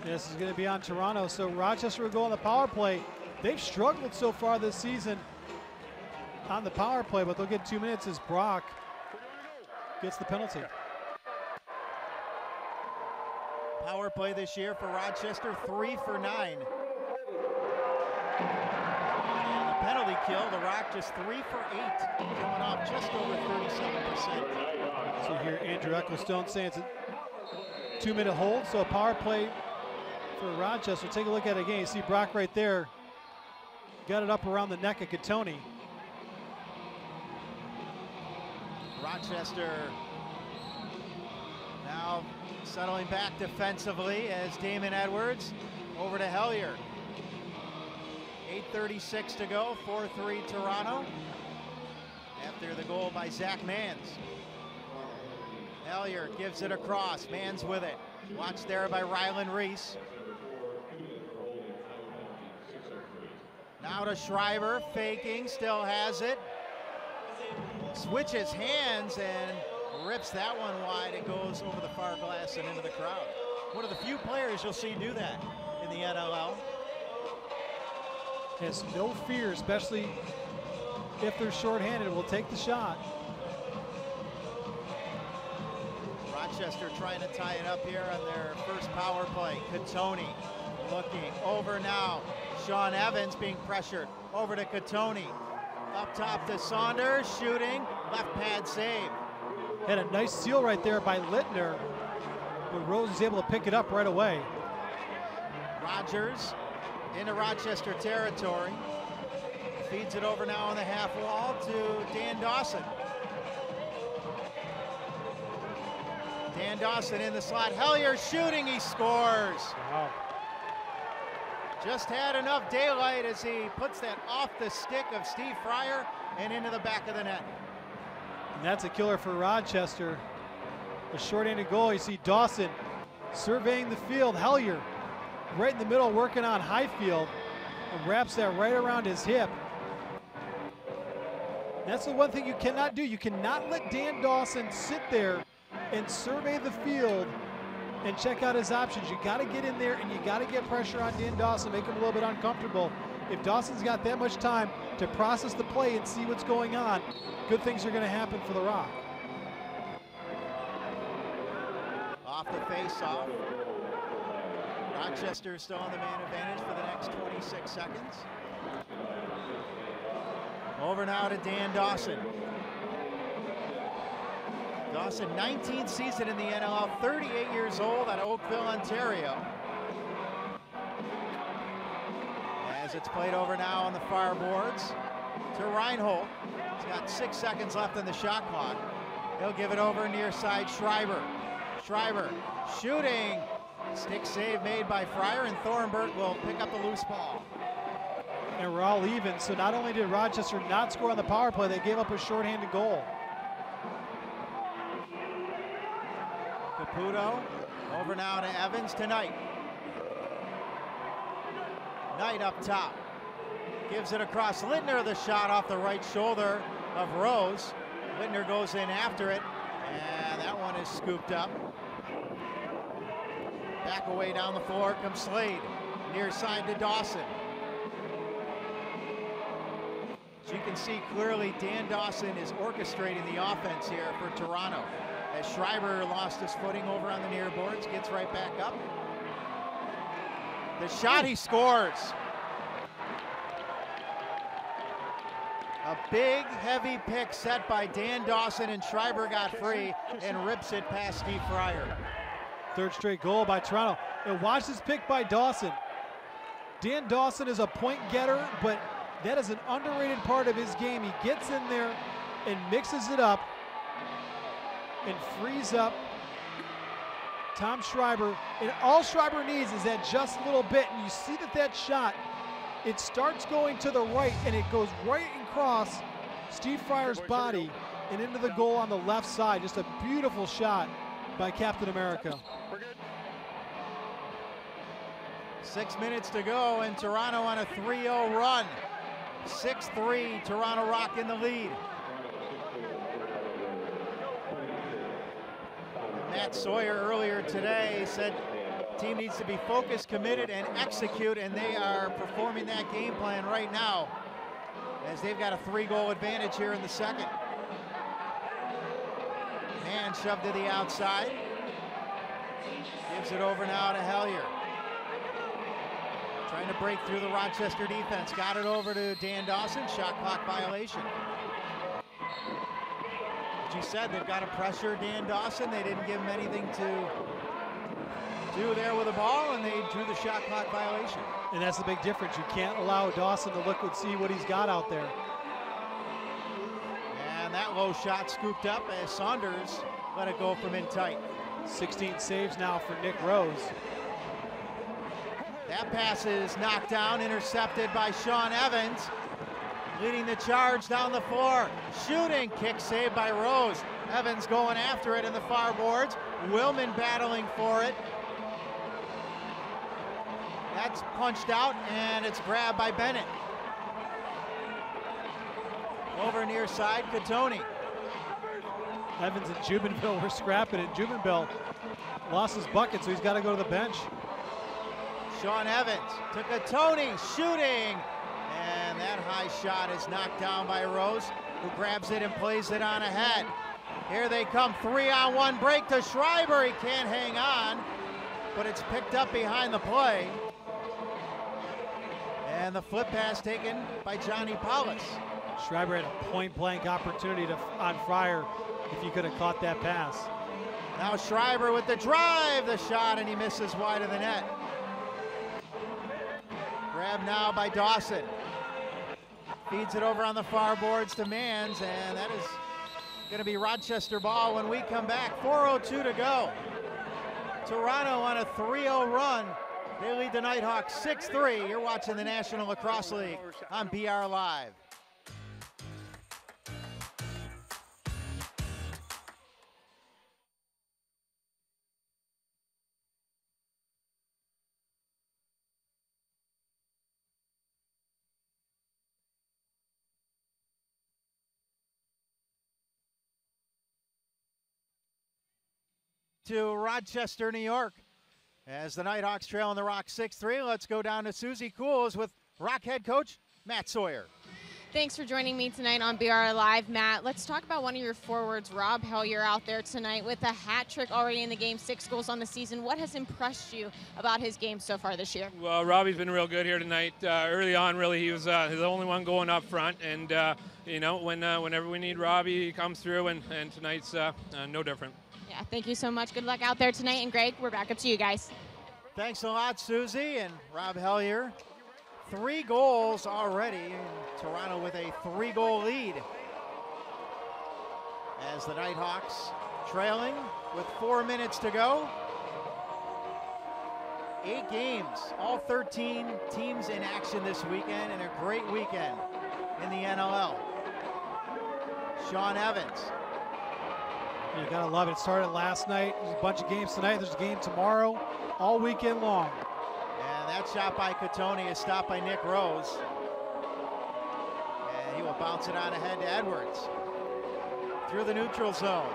This is going to be on Toronto, so Rochester will go on the power play. They've struggled so far this season on the power play, but they'll get 2 minutes as Brock gets the penalty. Power play this year for Rochester, 3 for 9. And the penalty kill, the Rock just 3 for 8, coming off just over 37%. So here Andrew Ecclestone saying it's a 2-minute hold, so a power play for Rochester. Take a look at it again. You see Brock right there. Got it up around the neck of Catoni. Rochester now settling back defensively as Damon Edwards over to Hellyer. 8:36 to go, 4-3 Toronto. After the goal by Zach Manns. Hellyer gives it across, Manns with it. Watched there by Ryland Reese. Now to Schreiber, faking, still has it. Switches hands and rips that one wide. It goes over the far glass and into the crowd. One of the few players you'll see do that in the NLL. Has no fear, especially if they're shorthanded, will take the shot. Rochester trying to tie it up here on their first power play. Catoni looking over now. Shawn Evans being pressured over to Catoni. Up top to Saunders, shooting, left pad save. Had a nice seal right there by Lintner, but Rose is able to pick it up right away. Rogers into Rochester territory. Feeds it over now on the half wall to Dan Dawson. Dan Dawson in the slot, Hellyer shooting, he scores. Wow. Just had enough daylight as he puts that off the stick of Steve Fryer and into the back of the net. And that's a killer for Rochester. A short-handed goal, you see Dawson surveying the field. Hellyer right in the middle working on Highfield and wraps that right around his hip. That's the one thing you cannot do. You cannot let Dan Dawson sit there and survey the field and check out his options. You gotta get in there and you gotta get pressure on Dan Dawson, make him a little bit uncomfortable. If Dawson's got that much time to process the play and see what's going on, good things are gonna happen for the Rock. Off the face-off. Rochester still on the man advantage for the next 26 seconds. Over now to Dan Dawson. Dawson, 19th season in the NLL, 38 years old at Oakville, Ontario. As it's played over now on the far boards to Reinhold. He's got 6 seconds left in the shot clock. He'll give it over near side Schreiber. Schreiber shooting. Stick save made by Fryer, and Thornberg will pick up the loose ball. And we're all even, so not only did Rochester not score on the power play, they gave up a shorthanded goal. Caputo over now to Evans to Knight. Knight up top. Gives it across Lintner, the shot off the right shoulder of Rose. Lintner goes in after it, and that one is scooped up. Back away down the floor comes Slade. Near side to Dawson. As you can see clearly, Dan Dawson is orchestrating the offense here for Toronto. As Schreiber lost his footing over on the near boards, gets right back up. The shot, he scores. A big, heavy pick set by Dan Dawson, and Schreiber got free and rips it past Steve Fryer. Third straight goal by Toronto. And watch this pick by Dawson. Dan Dawson is a point getter, but that is an underrated part of his game. He gets in there and mixes it up and frees up Tom Schreiber. And all Schreiber needs is that just little bit. And you see that shot, it starts going to the right and it goes right across Steve Fryer's body and into the goal on the left side. Just a beautiful shot by Captain America. 6 minutes to go and Toronto on a 3-0 run. 6-3, Toronto Rock in the lead. Matt Sawyer earlier today said team needs to be focused, committed, and execute, and they are performing that game plan right now as they've got a 3-goal advantage here in the second. Man shoved to the outside. Gives it over now to Hellyer. Trying to break through the Rochester defense. Got it over to Dan Dawson. Shot clock violation. As you said, they've got to pressure Dan Dawson. They didn't give him anything to do there with the ball, and they drew the shot clock violation. And that's the big difference. You can't allow Dawson to look and see what he's got out there. And that low shot scooped up as Saunders let it go from in tight. 16 saves now for Nick Rose. That pass is knocked down, intercepted by Shawn Evans. Leading the charge down the floor. Shooting, kick saved by Rose. Evans going after it in the far boards. Willman battling for it. That's punched out, and it's grabbed by Bennett. Over near side, Catoni. Evans and Jubenville were scrapping it. Jubenville lost his bucket, so he's got to go to the bench. Shawn Evans to Catoni, shooting. And that high shot is knocked down by Rose, who grabs it and plays it on ahead. Here they come, 3-on-1 break to Schreiber. He can't hang on, but it's picked up behind the play. And the flip pass taken by Johnny Powless. Schreiber had a point-blank opportunity on Fryer if you could have caught that pass. Now Schreiber with the drive, the shot, and he misses wide of the net. Grab now by Dawson. Feeds it over on the far boards to Manns, and that is going to be Rochester ball when we come back. 4:02 to go. Toronto on a 3-0 run. They lead the Nighthawks 6-3. You're watching the National Lacrosse League on BR Live. To Rochester, New York, as the Nighthawks trail on the Rock 6-3. Let's go down to Susie Cools with Rock head coach Matt Sawyer. Thanks for joining me tonight on BR Live, Matt. Let's talk about one of your forwards, Rob Hellyer, out there tonight with a hat trick already in the game, 6 goals on the season. What has impressed you about his game so far this year? Well, Robbie's been real good here tonight. Early on, really, he was the only one going up front, and you know, whenever we need Robbie, he comes through, and tonight's no different. Yeah, thank you so much. Good luck out there tonight. And Greg, we're back up to you guys. Thanks a lot, Susie and Rob Hellyer. 3 goals already, and Toronto with a 3-goal lead. As the Nighthawks trailing with 4 minutes to go. 8 games, all 13 teams in action this weekend, and a great weekend in the NLL. Shawn Evans. You gotta love it. It started last night. There's a bunch of games tonight. There's a game tomorrow, all weekend long. And that shot by Catoni is stopped by Nick Rose. And he will bounce it on ahead to Edwards. Through the neutral zone.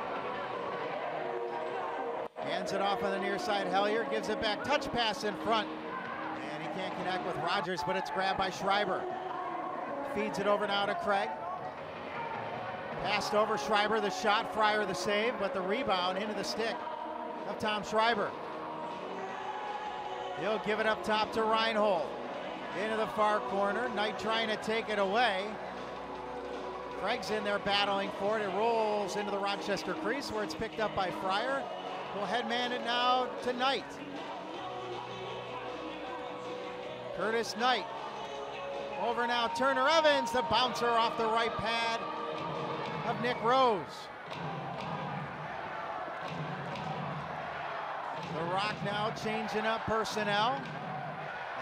Hands it off on the near side. Hellyer gives it back. Touch pass in front. And he can't connect with Rogers, but it's grabbed by Schreiber. Feeds it over now to Craig. Passed over Schreiber, the shot, Fryer the save, but the rebound into the stick of Tom Schreiber. He'll give it up top to Reinhold. Into the far corner, Knight trying to take it away. Craig's in there battling for it. It rolls into the Rochester crease where it's picked up by Fryer. We'll headman it now to Knight. Curtis Knight. Over now, Turner Evans, the bouncer off the right pad of Nick Rose. The Rock now changing up personnel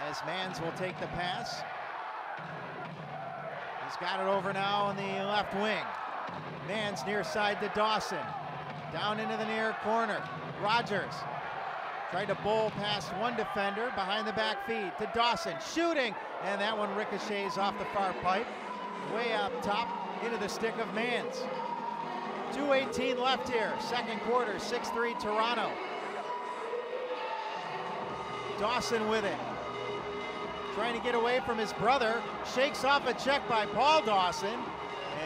as Manns will take the pass. He's got it over now on the left wing. Manns near side to Dawson. Down into the near corner. Rogers tried to bowl past one defender behind the back feed to Dawson. Shooting, and that one ricochets off the far pipe. Way up top. Into the stick of Manns. 2:18 left here, second quarter, 6-3 Toronto. Dawson with it. Trying to get away from his brother, shakes off a check by Paul Dawson,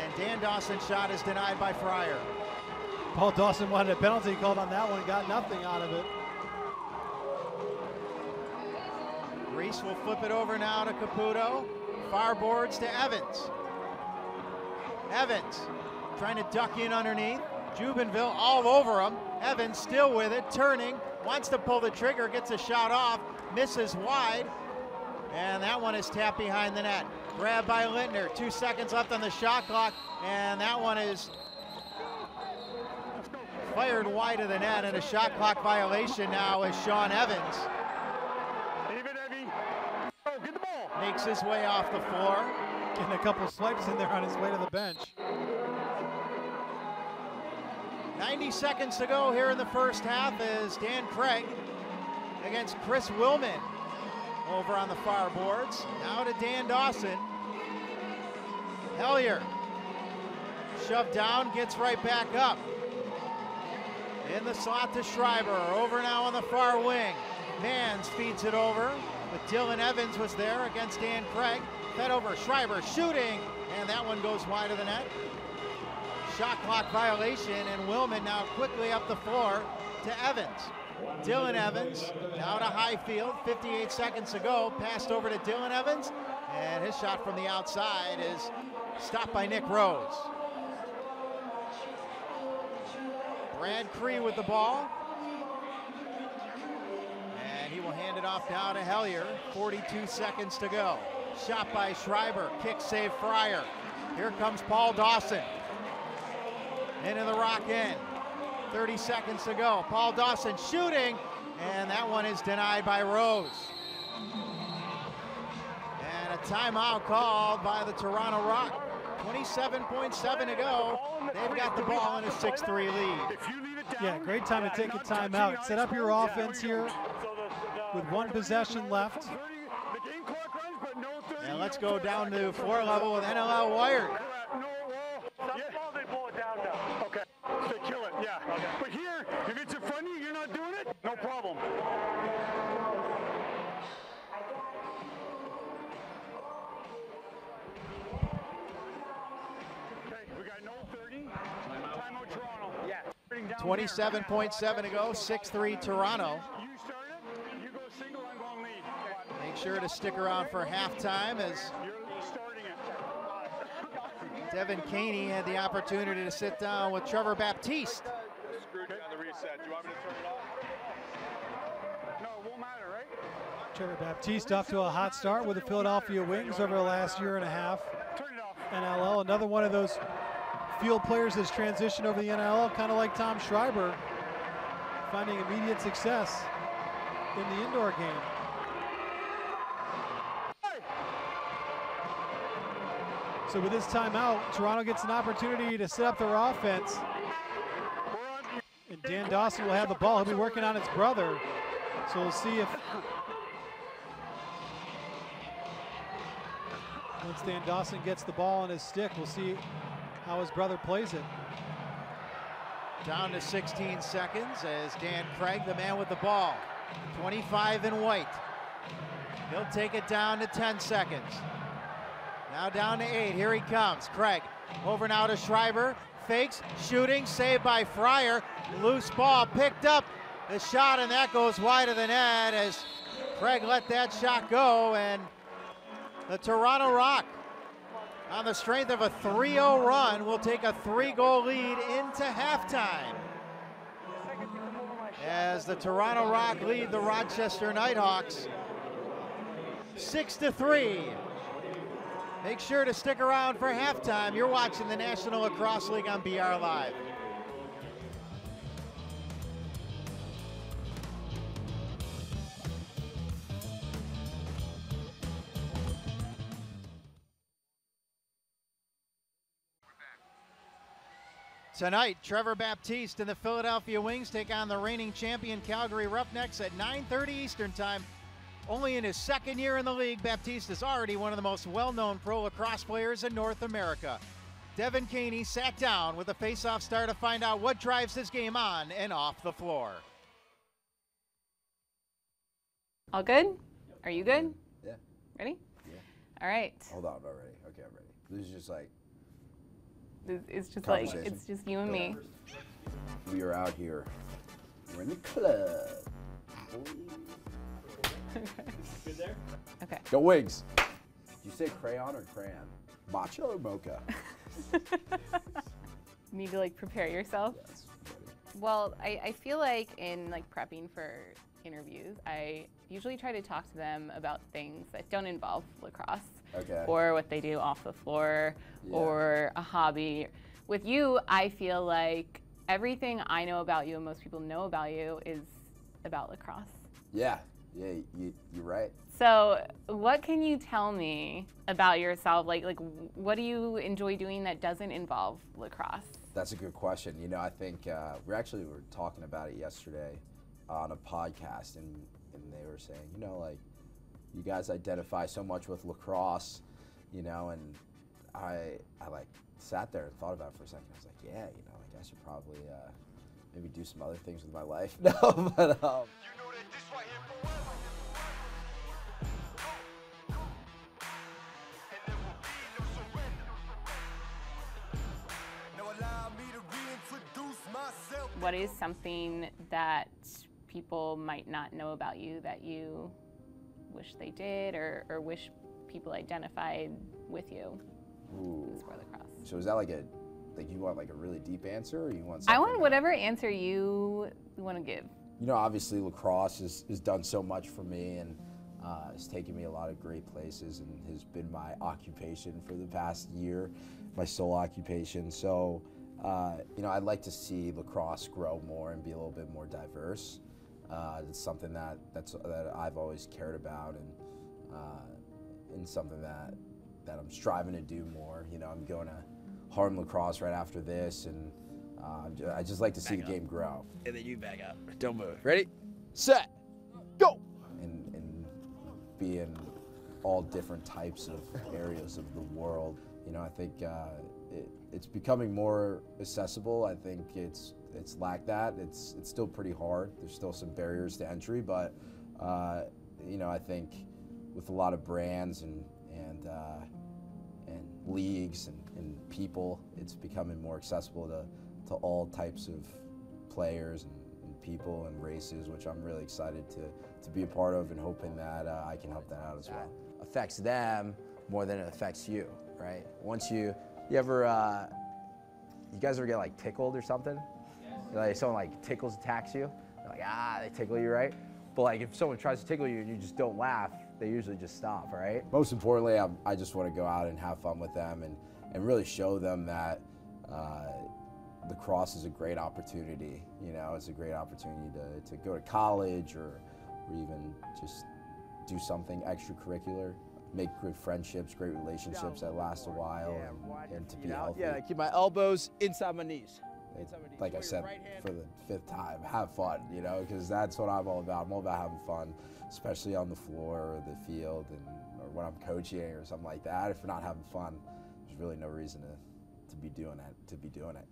and Dan Dawson's shot is denied by Fryer. Paul Dawson wanted a penalty called on that one, got nothing out of it. Reese will flip it over now to Caputo. Far boards to Evans. Evans trying to duck in underneath. Jubenville all over him. Evans still with it, turning, wants to pull the trigger, gets a shot off, misses wide, and that one is tapped behind the net. Grabbed by Lintner, 2 seconds left on the shot clock, and that one is fired wide of the net, and a shot clock violation now is Shawn Evans. Makes his way off the floor. Getting a couple swipes in there on his way to the bench. 90 seconds to go here in the first half as Dan Craig against Chris Willman over on the far boards. Now to Dan Dawson. Hellyer shoved down, gets right back up. In the slot to Schreiber, over now on the far wing. Manns feeds it over, but Dylan Evans was there against Dan Craig. Fed over, Schreiber shooting, and that one goes wide of the net. Shot clock violation, and Willman now quickly up the floor to Evans. Dylan Evans, now to Highfield, 58 seconds to go, passed over to Dylan Evans, and his shot from the outside is stopped by Nick Rose. Brad Cree with the ball. And he will hand it off now to Hellyer. 42 seconds to go. Shot by Schreiber. Kick save Fryer. Here comes Paul Dawson. Into the Rock end. 30 seconds to go. Paul Dawson shooting. And that one is denied by Rose. And a timeout called by the Toronto Rock. 27.7 to go. They've got the ball in a 6-3 lead. Yeah, great time to take a timeout. Set up your offense here with one possession left. And let's go down to floor level with NLL Wired. Okay, they kill it, yeah. But here, if it's in front of you, you're not doing it, no problem. We got no 30. Timeout Toronto. Yeah. 27.7 to go. 6-3 Toronto. You start it. You go single. I'm going lead. Make sure to stick around for halftime as Devin Caney had the opportunity to sit down with Trevor Baptiste. Screwed on the reset. Do you want me to turn it off? No, it won't matter, right? Trevor Baptiste off to a hot start with the Philadelphia Wings over the last year and a half. NLL, another one of those field players that's transitioned over the NLL, kind of like Tom Schreiber, finding immediate success in the indoor game. So with this timeout, Toronto gets an opportunity to set up their offense. And Dan Dawson will have the ball. He'll be working on his brother. So we'll see if once Dan Dawson gets the ball on his stick, we'll see how his brother plays it. Down to 16 seconds as Dan Craig, the man with the ball, 25 in white. He'll take it down to 10 seconds. Now down to 8, here he comes, Craig. Over now to Schreiber, fakes, shooting, saved by Fryer. Loose ball, picked up the shot, and that goes wide of the net as Craig let that shot go, and the Toronto Rock, on the strength of a 3-0 run, will take a 3-goal lead into halftime. As the Toronto Rock lead the Rochester Knighthawks 6-3. Make sure to stick around for halftime. You're watching the National Lacrosse League on BR Live. Tonight, Trevor Baptiste and the Philadelphia Wings take on the reigning champion Calgary Roughnecks at 9:30 Eastern Time. Only in his second year in the league, Baptiste is already one of the most well-known pro lacrosse players in North America. Devin Caney sat down with a face-off star to find out what drives his game on and off the floor. All good? Are you good? Yeah. Ready? Yeah. All right. Hold on, I'm not ready. Okay, I'm ready. This is just like... It's just like, it's just you and me. We are out here. We're in the club. Good there? Okay. Go Wigs. Did you say crayon or crayon? Matcha or mocha? need to like prepare yourself? Yes. Well, I feel like in like prepping for interviews, I usually try to talk to them about things that don't involve lacrosse, okay, or what they do off the floor, yeah, or a hobby. With you, I feel like everything I know about you and most people know about you is about lacrosse. Yeah, yeah, you're right. So what can you tell me about yourself? Like what do you enjoy doing that doesn't involve lacrosse? That's a good question. You know, I think we were talking about it yesterday on a podcast, and they were saying, you know, like, you guys identify so much with lacrosse, you know, and I like sat there and thought about it for a second. I was like, yeah, you know, like I should probably maybe do some other things with my life. No, but what is something that people might not know about you that you wish they did, or wish people identified with you? Ooh. For lacrosse. So is that like a, like you want like a really deep answer, or you want something? I want whatever answer you want to give. You know, obviously lacrosse has done so much for me, and has taken me a lot of great places, and has been my occupation for the past year, my sole occupation. So, you know, I'd like to see lacrosse grow more and be a little bit more diverse. It's something that I've always cared about, and something that I'm striving to do more. You know, I'm going to Harlem lacrosse right after this, and I just like to see the game grow. And then you back up. Don't move. Ready, set, go! And be in all different types of areas of the world. You know, I think it's becoming more accessible. I think it's lacked that. It's still pretty hard. There's still some barriers to entry, but you know, I think with a lot of brands and leagues and people, it's becoming more accessible to all types of players and people and races, which I'm really excited to be a part of, and hoping that I can help that out as well. Affects them more than it affects you, right? Once you ever, you guys ever get like tickled or something? Yes. Like someone like attacks you, they're like, ah, they tickle you, right? But like if someone tries to tickle you and you just don't laugh, they usually just stop, right? Most importantly, I just want to go out and have fun with them, and really show them that lacrosse is a great opportunity. You know, it's a great opportunity to go to college, or even just do something extracurricular, make good friendships, great relationships that last a while, and to be healthy. Yeah, I keep my elbows inside my knees. Like I said, for the 5th time, have fun, you know, because that's what I'm all about. I'm all about having fun, especially on the floor or the field, or when I'm coaching or something like that. If we're not having fun, there's really no reason to be doing it.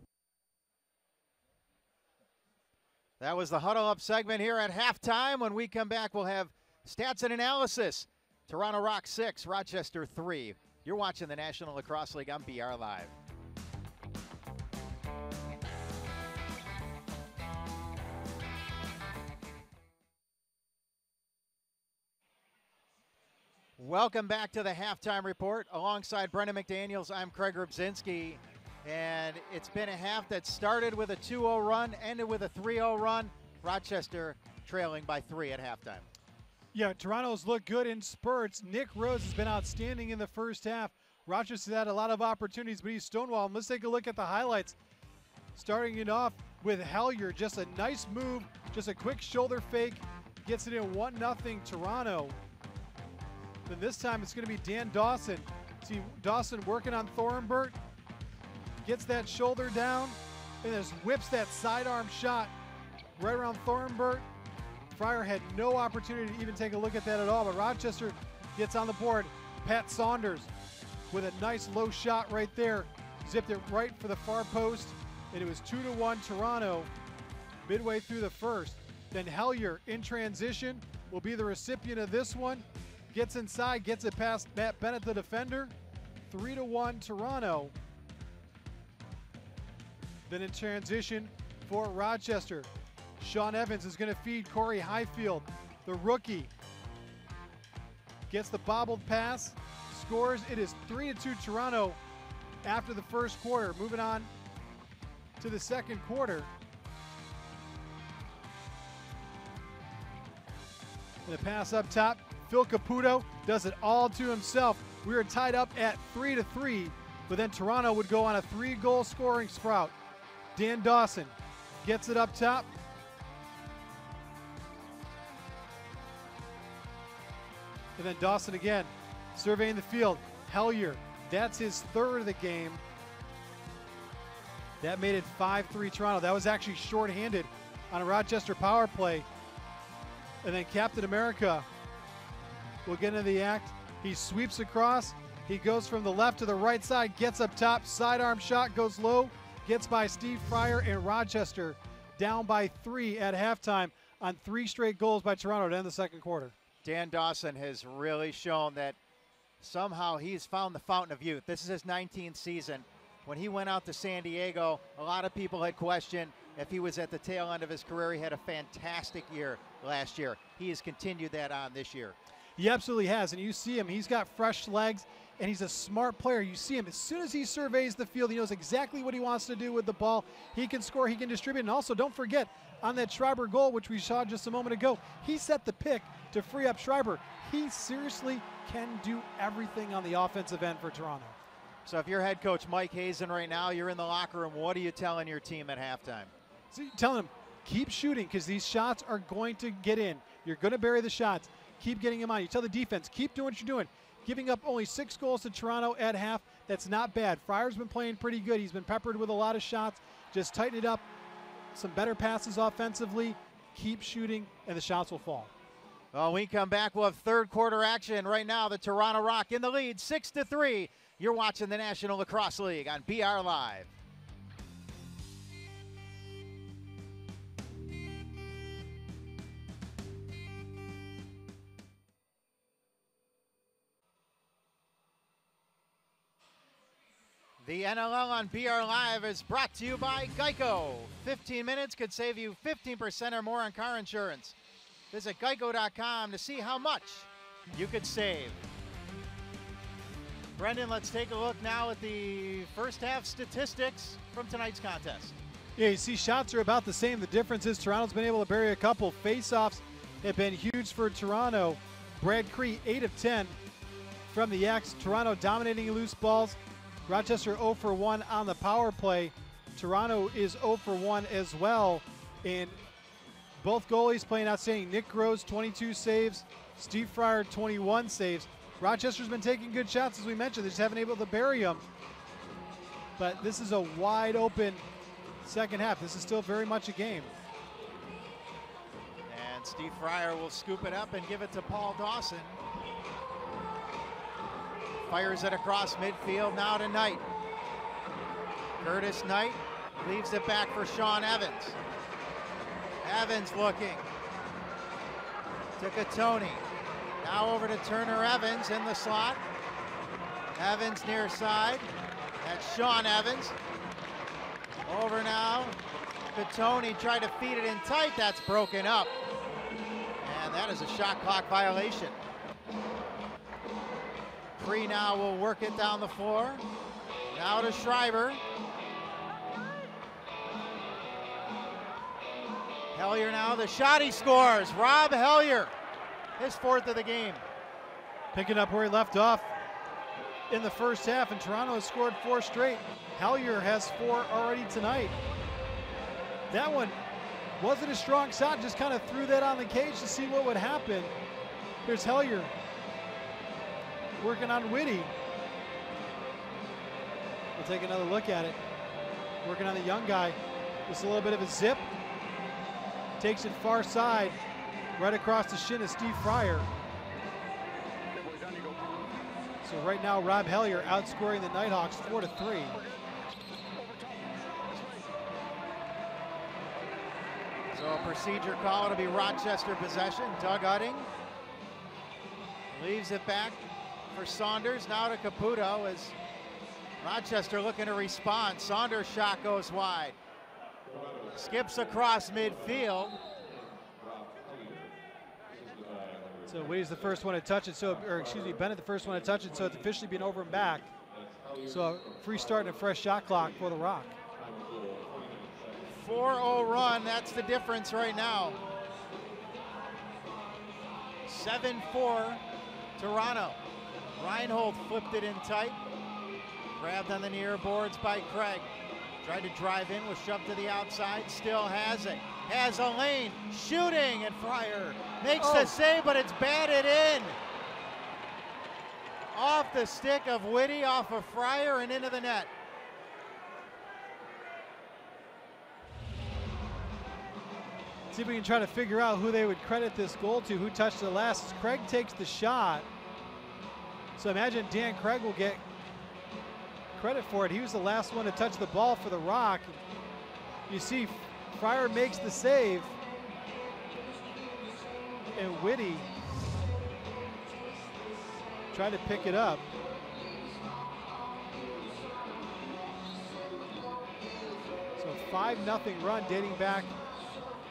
That was the Huddle Up segment here at halftime. When we come back, we'll have stats and analysis. Toronto Rock 6, Rochester 3. You're watching the National Lacrosse League on BR Live. Welcome back to the Halftime Report. Alongside Brendan McDaniels, I'm Craig Rubzinski. And it's been a half that started with a 2-0 run, ended with a 3-0 run. Rochester trailing by 3 at halftime. Yeah, Toronto's looked good in spurts. Nick Rose has been outstanding in the first half. Rochester's had a lot of opportunities, but he's stonewalled him. Let's take a look at the highlights. Starting it off with Hellyer, just a nice move, just a quick shoulder fake, gets it in 1-0 Toronto. And this time it's going to be Dan Dawson. See Dawson working on Thornberg, gets that shoulder down, and just whips that sidearm shot right around Thornberg. Fryer had no opportunity to even take a look at that at all, but Rochester gets on the board. Pat Saunders with a nice low shot right there, zipped it right for the far post, and it was 2-1 Toronto midway through the first. Then Hellyer in transition will be the recipient of this one. Gets inside, gets it past Matt Bennett, the defender. 3-1 Toronto. Then in transition for Rochester, Shawn Evans is going to feed Corey Highfield, the rookie. Gets the bobbled pass, scores. It is 3-2 Toronto after the first quarter. Moving on to the second quarter. And the pass up top, Phil Caputo does it all to himself. We were tied up at 3-3, but then Toronto would go on a 3-goal scoring sprout. Dan Dawson gets it up top. And then Dawson again, surveying the field. Hellyer, that's his third of the game. That made it 5-3 Toronto. That was actually shorthanded on a Rochester power play. And then Captain America will get into the act. He sweeps across. He goes from the left to the right side, gets up top, sidearm shot, goes low, gets by Steve Fryer, and Rochester down by 3 at halftime on 3 straight goals by Toronto to end the second quarter. Dan Dawson has really shown that somehow he's found the fountain of youth. This is his 19th season. When he went out to San Diego, a lot of people had questioned if he was at the tail end of his career. He had a fantastic year last year. He has continued that on this year. He absolutely has, and you see him. He's got fresh legs, and he's a smart player. You see him. As soon as he surveys the field, he knows exactly what he wants to do with the ball. He can score. He can distribute. And also, don't forget, on that Schreiber goal, which we saw just a moment ago, he set the pick to free up Schreiber. He seriously can do everything on the offensive end for Toronto. So if you're head coach Mike Hazen right now, you're in the locker room, what are you telling your team at halftime? So you're telling them, keep shooting, because these shots are going to get in. You're going to bury the shots. Keep getting them on. You tell the defense, keep doing what you're doing. Giving up only 6 goals to Toronto at half, that's not bad. Fryer's been playing pretty good. He's been peppered with a lot of shots. Just tighten it up. Some better passes offensively. Keep shooting, and the shots will fall. Well, when we come back, we'll have third quarter action. Right now, the Toronto Rock in the lead, 6-3. You're watching the National Lacrosse League on BR Live. The NLL on BR Live is brought to you by Geico. 15 minutes could save you 15% or more on car insurance. Visit geico.com to see how much you could save. Brendan, let's take a look now at the first half statistics from tonight's contest. Yeah, you see shots are about the same. The difference is Toronto's been able to bury a couple. Face-offs have been huge for Toronto. Brad Cree, 8 of 10 from the X. Toronto dominating loose balls. Rochester 0 for 1 on the power play. Toronto is 0 for 1 as well. And both goalies playing outstanding. Nick Rose, 22 saves. Steve Fryer, 21 saves. Rochester's been taking good shots, as we mentioned. They just haven't been able to bury them. But this is a wide open second half. This is still very much a game. And Steve Fryer will scoop it up and give it to Paul Dawson. Fires it across midfield now to Knight. Curtis Knight leaves it back for Shawn Evans. Evans looking to Catoni. Now over to Turner Evans in the slot. Evans near side. That's Shawn Evans. Over now. Catoni tried to feed it in tight. That's broken up. And that is a shot clock violation. Free now will work it down the floor. Now to Schreiber. Hellyer now, the shot he scores. Rob Hellyer, his 4th of the game. Picking up where he left off in the first half, and Toronto has scored 4 straight. Hellyer has 4 already tonight. That one wasn't a strong shot, just kind of threw that on the cage to see what would happen. Here's Hellyer, working on Whitty. We'll take another look at it. Working on the young guy. Just a little bit of a zip. Takes it far side, right across the shin of Steve Fryer. So right now, Rob Hellyer outscoring the Nighthawks 4-3. So a procedure call, it'll be Rochester possession. Doug Udding leaves it back for Saunders, now to Caputo as Rochester looking to respond. Saunders' shot goes wide. Skips across midfield. So Whitty's the first one to touch it, Bennett the first one to touch it, so it's officially been over and back. So a free start and a fresh shot clock for the Rock. 4-0 run, that's the difference right now. 7-4 Toronto. Reinhold flipped it in tight. Grabbed on the near boards by Craig. Tried to drive in, was shoved to the outside, still has it. Has a lane, shooting, and Fryer makes the save, but it's batted in. Off the stick of Whitty, off of Fryer, and into the net. See if we can try to figure out who they would credit this goal to, who touched it last. Craig takes the shot. So imagine Dan Craig will get credit for it. He was the last one to touch the ball for the Rock. You see Fryer makes the save. And Whitty tried to pick it up. So 5-0 run dating back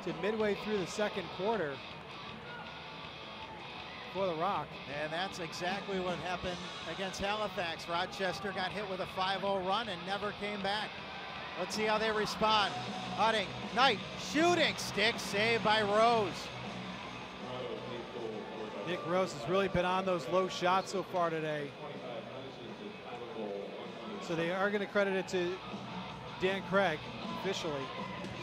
to midway through the second quarter for the Rock. And that's exactly what happened against Halifax. Rochester got hit with a 5-0 run and never came back. Let's see how they respond. Hutting, Knight, shooting, stick saved by Rose. Nick Rose has really been on those low shots so far today. So they are going to credit it to Dan Craig officially.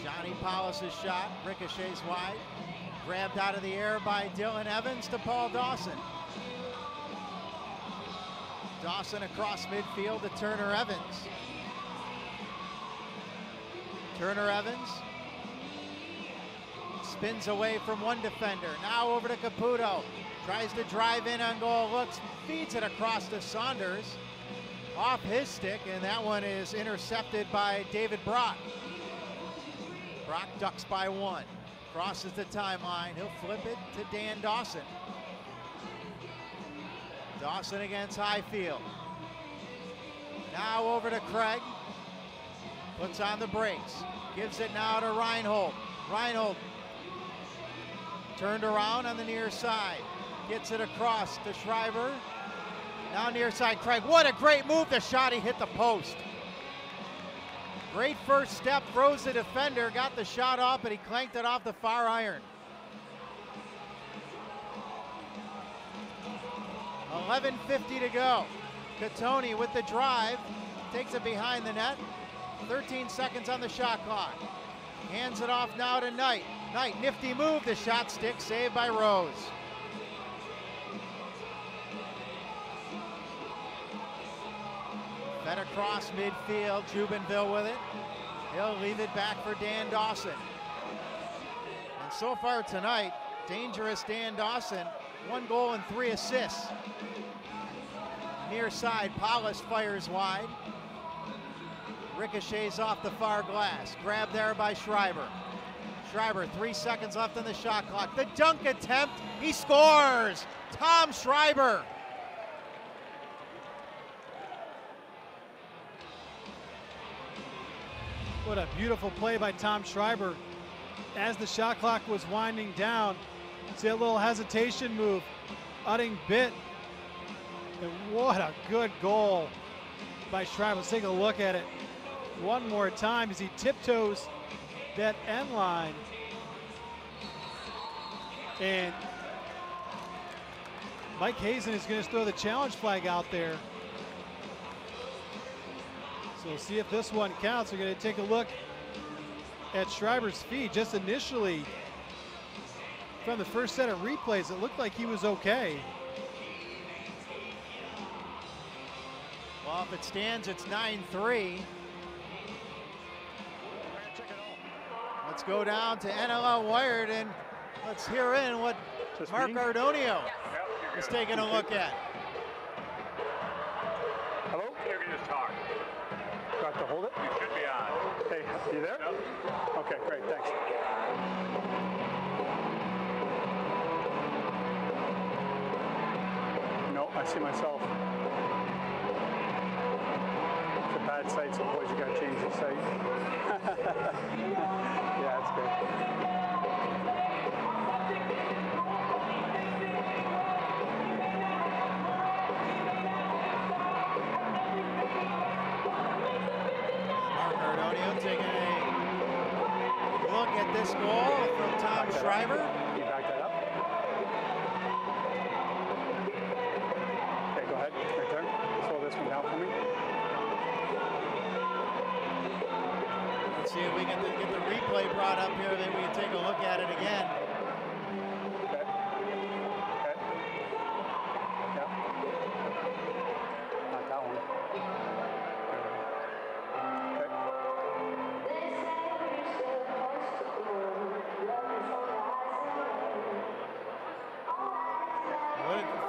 Johnny Powless' shot ricochets wide. Grabbed out of the air by Dylan Evans to Paul Dawson. Dawson across midfield to Turner Evans. Turner Evans spins away from one defender. Now over to Caputo. Tries to drive in on goal, looks, feeds it across to Saunders. Off his stick, and that one is intercepted by David Brock. Brock ducks by one. Crosses the timeline. He'll flip it to Dan Dawson. Dawson against Highfield. Now over to Craig. Puts on the brakes. Gives it now to Reinhold. Reinhold turned around on the near side. Gets it across to Schreiber. Now near side Craig. What a great move. The shot, he hit the post. Great first step, froze the defender, got the shot off, but he clanked it off the far iron. 11:50 to go. Catoni with the drive, takes it behind the net. 13 seconds on the shot clock. Hands it off now to Knight. Knight, nifty move, the shot stick, saved by Rose. That across midfield, Jubenville with it. He'll leave it back for Dan Dawson. And so far tonight, dangerous Dan Dawson, 1 goal and 3 assists. Near side, Powless fires wide. Ricochets off the far glass. Grabbed there by Schreiber. Schreiber, 3 seconds left on the shot clock. The dunk attempt, he scores! Tom Schreiber. What a beautiful play by Tom Schreiber. As the shot clock was winding down, see a little hesitation move. Utting bit, and what a good goal by Schreiber. Let's take a look at it one more time as he tiptoes that end line. And Mike Hazen is going to throw the challenge flag out there. We'll see if this one counts. We're going to take a look at Schreiber's feet. Just initially, from the first set of replays, it looked like he was okay. Well, if it stands, it's 9-3. Let's go down to NLL Wired, and let's hear in what Mark Ardonio is taking a look at. Hello? You can just talk. Do I have to hold it? You should be on. Hey, you there? Yep. Okay, great, thanks. No, I see myself. It's a bad sight, so boys, you gotta change your sight. Yeah, that's good. Taking a at this goal from Tom Schreiber. Can you back that up? Okay, go ahead. Right there. Slow this one down for me. Let's see if we can get the replay brought up here, then we can take a look at it again.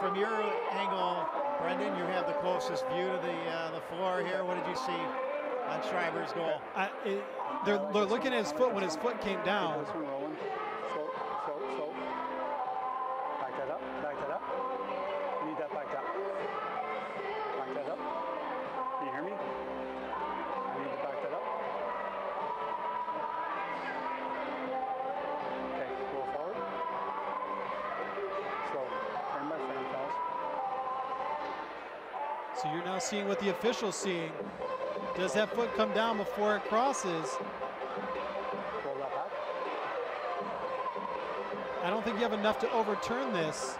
From your angle, Brendan, you have the closest view to the floor here. What did you see on Schreiber's goal? They're looking at his foot when his foot came down. Slow. Back that up. Back that up. You need that back up. Back that up. Can you hear me? I need to back that up. Okay, go forward. Slow. So you're now seeing what the official's seeing. Does that foot come down before it crosses? I don't think you have enough to overturn this.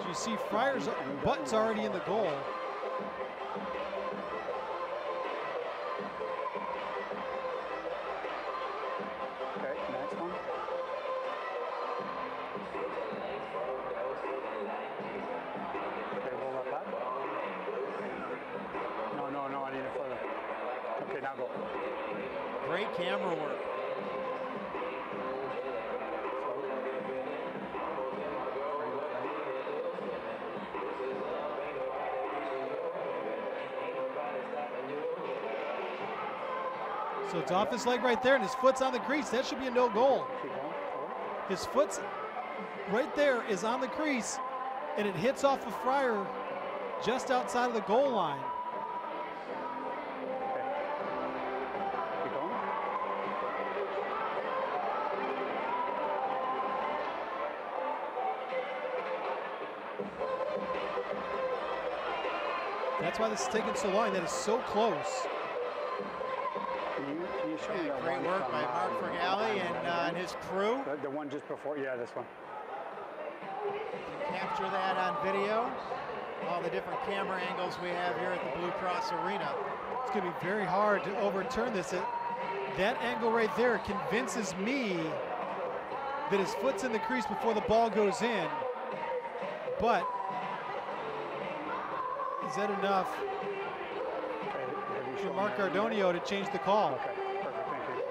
So you see Fryer's butt's already in the goal. Great camera work. So it's off his leg right there, and his foot's on the crease. That should be a no goal. His foot's right there is on the crease, and it hits off of Fryer just outside of the goal line. That's why this is taking so long. That is so close. Yeah, great work by Mark Fergali and his crew. The one just before, yeah, this one. Capture that on video. All the different camera angles we have here at the Blue Cross Arena. It's going to be very hard to overturn this. That angle right there convinces me that his foot's in the crease before the ball goes in. But is that enough for Mark Cardonio to change the call? Okay, perfect, thank you.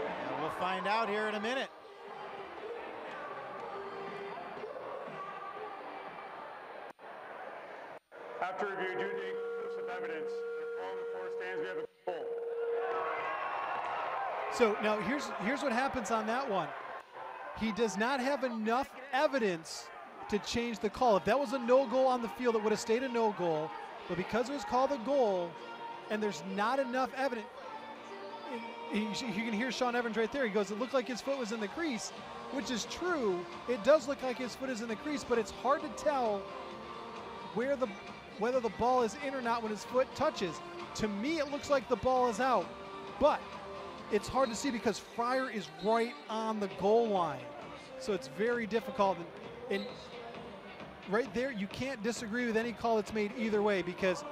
And we'll find out here in a minute. After review, due to some evidence, all the four stands, we have a goal. So now here's what happens on that one. He does not have enough evidence to change the call. If that was a no goal on the field, it would have stayed a no goal, but because it was called a goal and there's not enough evidence, you can hear Shawn Evans right there. He goes, it looked like his foot was in the crease, which is true. It does look like his foot is in the crease, but it's hard to tell where whether the ball is in or not when his foot touches. To me, it looks like the ball is out, but it's hard to see because Fryer is right on the goal line. So it's very difficult. And right there, you can't disagree with any call that's made either way, because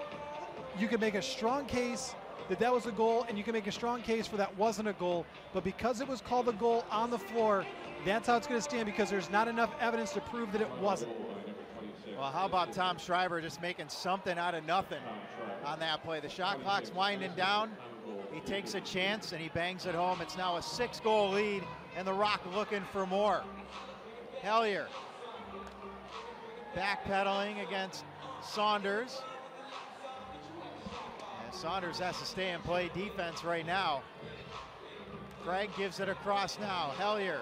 you can make a strong case that that was a goal, and you can make a strong case for that wasn't a goal. But because it was called a goal on the floor, that's how it's going to stand, because there's not enough evidence to prove that it wasn't. Well, how about Tom Schreiber just making something out of nothing on that play? The shot clock's winding down. He takes a chance, and he bangs it home. It's now a 6-goal lead, and the Rock looking for more. Hellyer backpedaling against Saunders. And Saunders has to stay and play defense right now. Craig gives it across now. Hellyer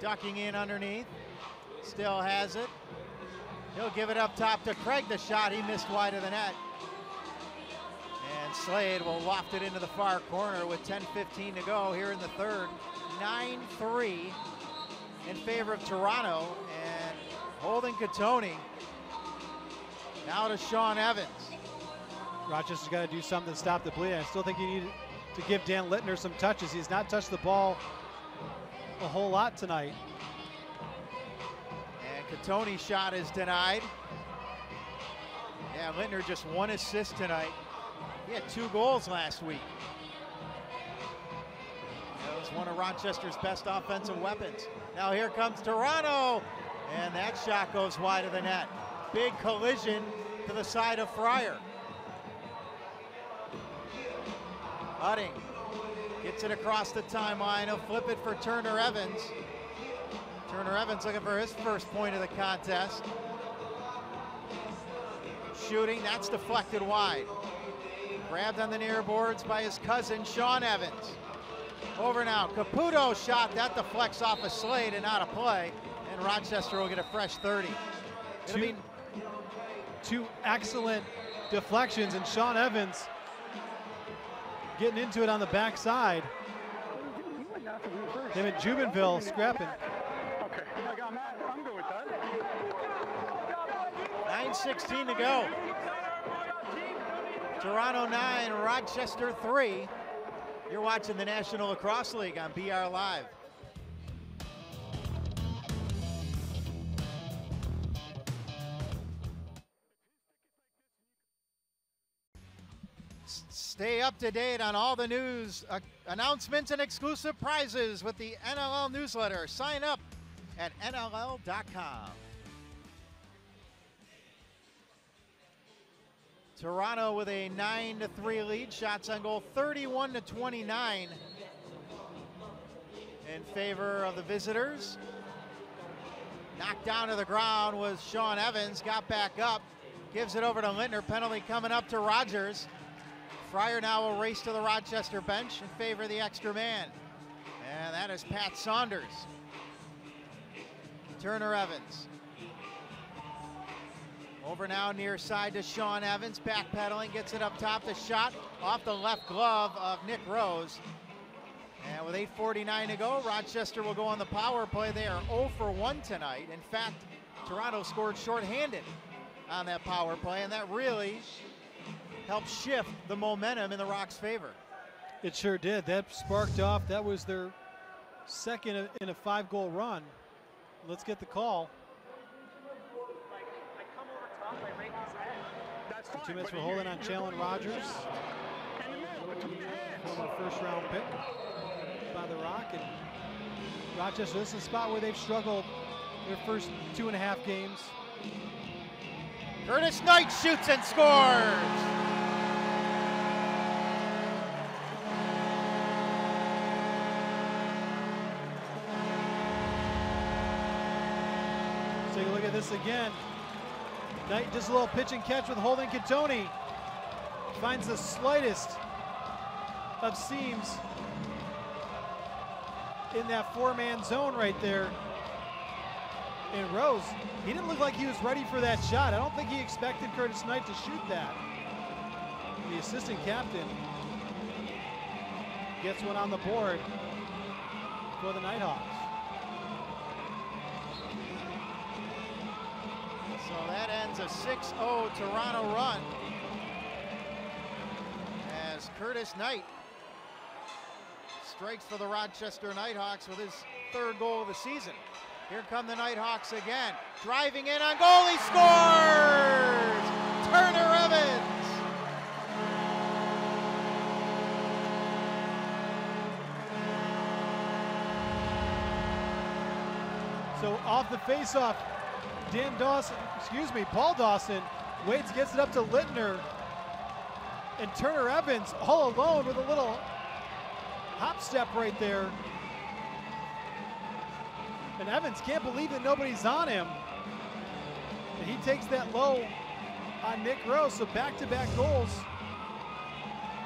ducking in underneath. Still has it. He'll give it up top to Craig. The shot, he missed wide of the net. And Slade will loft it into the far corner with 10:15 to go here in the third. 9-3 in favor of Toronto. And Holden Catoni now to Shawn Evans. Rochester's got to do something to stop the bleed. I still think you need to give Dan Lintner some touches. He's not touched the ball a whole lot tonight. And Catoni's shot is denied. Yeah, Lintner just one assist tonight. He had 2 goals last week. That was one of Rochester's best offensive weapons. Now here comes Toronto, and that shot goes wide of the net. Big collision to the side of Fryer. Hutting gets it across the timeline. He'll flip it for Turner Evans. Turner Evans looking for his first point of the contest. Shooting, that's deflected wide. Grabbed on the near boards by his cousin, Shawn Evans. Over now, Caputo shot, that deflects off of Slade and out of play, and Rochester will get a fresh 30. Two excellent deflections, and Shawn Evans getting into it on the backside. Him and Jubenville scrapping. Okay, I got Matt. I'm good with that. 9:16 to go. Toronto 9, Rochester 3. You're watching the National Lacrosse League on BR Live. Stay up to date on all the news, announcements, and exclusive prizes with the NLL newsletter. Sign up at NLL.com. Toronto with a 9-3 lead. Shots on goal 31-29 in favor of the visitors. Knocked down to the ground was Shawn Evans, got back up, gives it over to Lintner. Penalty coming up to Rogers. Fryer now will race to the Rochester bench in favor of the extra man. And that is Pat Saunders. Turner Evans. Over now near side to Shawn Evans, backpedaling, gets it up top, the shot off the left glove of Nick Rose. And with 8:49 to go, Rochester will go on the power play. They are 0 for 1 tonight. In fact, Toronto scored shorthanded on that power play, and that really helped shift the momentum in the Rock's favor. It sure did. That sparked off. That was their second in a 5-goal run. Let's get the call. In 2 minutes, we're holding on Challen Rogers. Former first-round pick by the Rock. And Rochester, this is a spot where they've struggled their first 2.5 games. Curtis Knight shoots and scores. Take a look at this again. Knight does a little pitch and catch with Holden Catoni. Finds the slightest of seams in that 4-man zone right there. And Rose, he didn't look like he was ready for that shot. I don't think he expected Curtis Knight to shoot that. The assistant captain gets one on the board for the Nighthawks. So that ends a 6-0 Toronto run as Curtis Knight strikes for the Rochester Nighthawks with his 3rd goal of the season. Here come the Nighthawks again. Driving in on goal, he scores! Turner Evans! So off the faceoff, Paul Dawson waits, gets it up to Lintner, and Turner Evans all alone with a little hop step right there. And Evans can't believe that nobody's on him. And he takes that low on Nick Rose, so back-to-back goals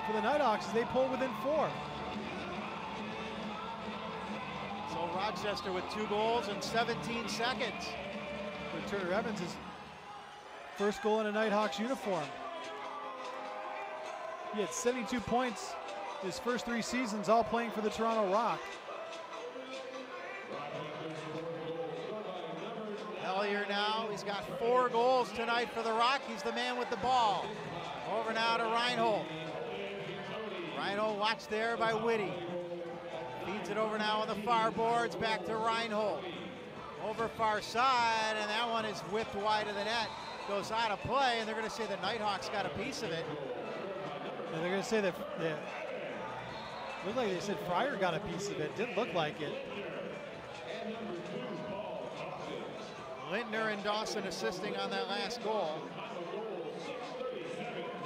for the Nighthawks as they pull within 4. So Rochester with 2 goals in 17 seconds. For Turner Evans, his 1st goal in a Nighthawks uniform. He had 72 points his first 3 seasons, all playing for the Toronto Rock. Hellyer now, he's got 4 goals tonight for the Rock. He's the man with the ball. Over now to Reinhold. Reinhold watched there by Whitty. Feeds it over now on the far boards, back to Reinhold. Over far side, and that one is whipped wide of the net. Goes out of play, and they're going to say the Nighthawks got a piece of it. And they're going to say that, looked like they said Fryer got a piece of it. Didn't look like it. Lintner and Dawson assisting on that last goal.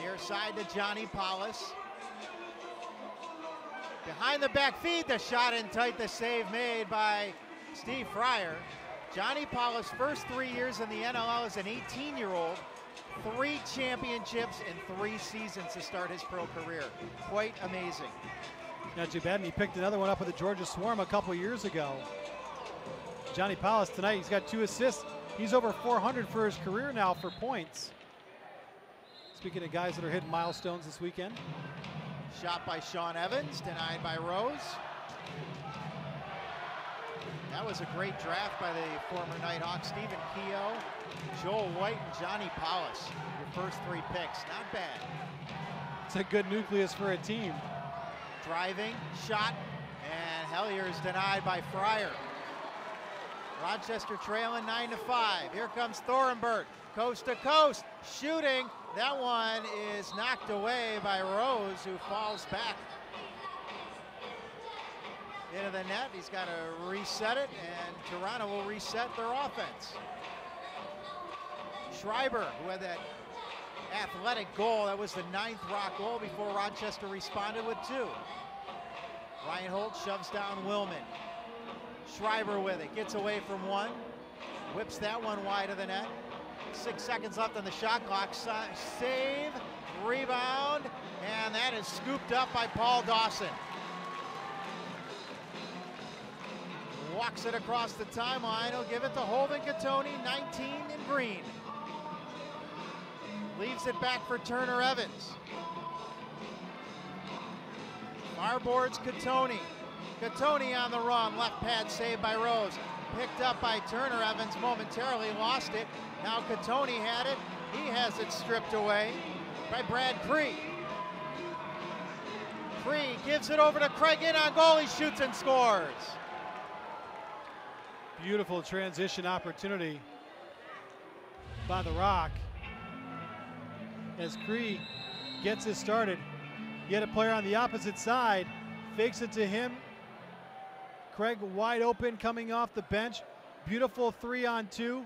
Near side to Johnny Powless. Behind the back feed, the shot in tight, the save made by Steve Fryer. Johnny Powless' first 3 years in the NLL as an 18-year-old, 3 championships in 3 seasons to start his pro career. Quite amazing. Not too bad, and he picked another one up with the Georgia Swarm a couple years ago. Johnny Powless tonight, he's got 2 assists. He's over 400 for his career now for points. Speaking of guys that are hitting milestones this weekend. Shot by Shawn Evans, denied by Rose. That was a great draft by the former Nighthawks, Stephen Keogh, Joel White, and Johnny Powless. Your first 3 picks, not bad. It's a good nucleus for a team. Driving, shot, and Hellyer is denied by Fryer. Rochester trailing 9-5. Here comes Thornberg, coast to coast, shooting. That one is knocked away by Rose, who falls back into the net. He's got to reset it, and Toronto will reset their offense. Schreiber, who had that athletic goal, that was the 9th Rock goal before Rochester responded with 2. Reinhold shoves down Willman. Schreiber with it, gets away from 1, whips that one wide of the net. 6 seconds left on the shot clock. Save, rebound, and that is scooped up by Paul Dawson. Walks it across the timeline. He'll give it to Holden Catoni, 19 in green. Leaves it back for Turner Evans. Far boards Catoni. Catoni on the run, left pad saved by Rose. Picked up by Turner Evans, momentarily lost it. Now Catoni had it. He has it stripped away by Brad Cree. Cree gives it over to Craig in on goal. He shoots and scores. Beautiful transition opportunity by the Rock. As Cree gets it started, yet a player on the opposite side fakes it to him. Craig wide open coming off the bench. Beautiful 3-on-2.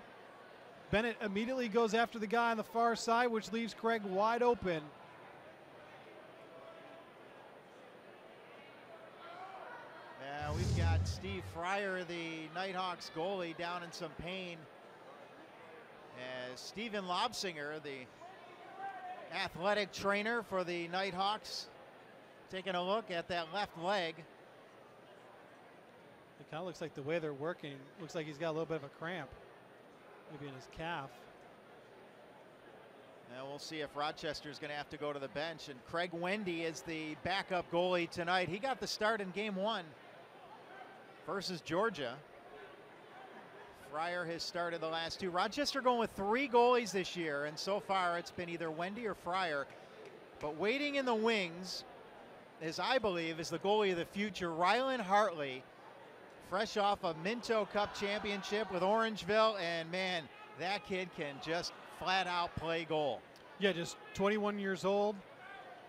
Bennett immediately goes after the guy on the far side, which leaves Craig wide open. Yeah, we've got Steve Fryer, the Nighthawks goalie, down in some pain. As Steven Lobsinger, the athletic trainer for the Nighthawks, taking a look at that left leg. It kind of looks like the way they're working, looks like he's got a little bit of a cramp, maybe in his calf. Now we'll see if Rochester's going to have to go to the bench. And Craig Wendy is the backup goalie tonight. He got the start in Game 1 versus Georgia. Fryer has started the last 2. Rochester going with 3 goalies this year, and so far it's been either Wendy or Fryer. But waiting in the wings, as I believe, is the goalie of the future, Ryland Hartley, fresh off a Minto Cup championship with Orangeville, and man, that kid can just flat out play goal. Yeah, just 21 years old,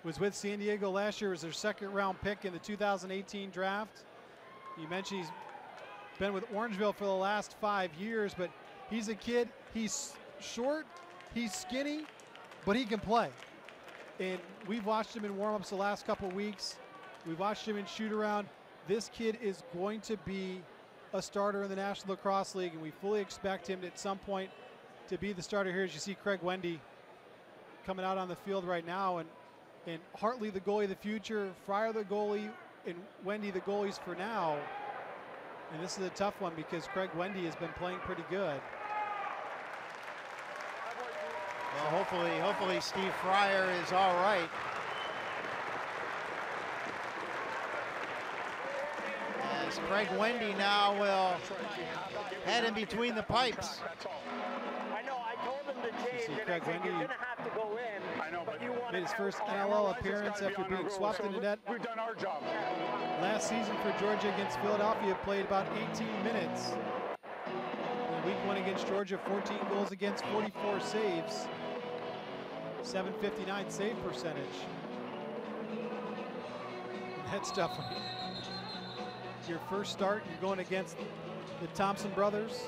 was with San Diego last year, was their 2nd round pick in the 2018 draft. You mentioned he's been with Orangeville for the last 5 years, but he's a kid, he's short, he's skinny, but he can play. And we've watched him in warm-ups the last couple weeks. We've watched him in shoot-around. This kid is going to be a starter in the National Lacrosse League, and we fully expect him at some point to be the starter here, as you see Craig Wendy coming out on the field right now. And Hartley, the goalie of the future, Fryer, the goalie, and Wendy, the goalies for now. And this is a tough one because Craig Wendy has been playing pretty good. Well, hopefully Steve Fryer is all right. As Craig Wendy now will head in between the pipes. You see Craig Wendy made his first NLL appearance after being swapped into net. We've done our job. Last season for Georgia against Philadelphia, played about 18 minutes. In week one against Georgia, 14 goals against, 44 saves. .759 save percentage. That stuff. It's your first start, you're going against the Thompson brothers.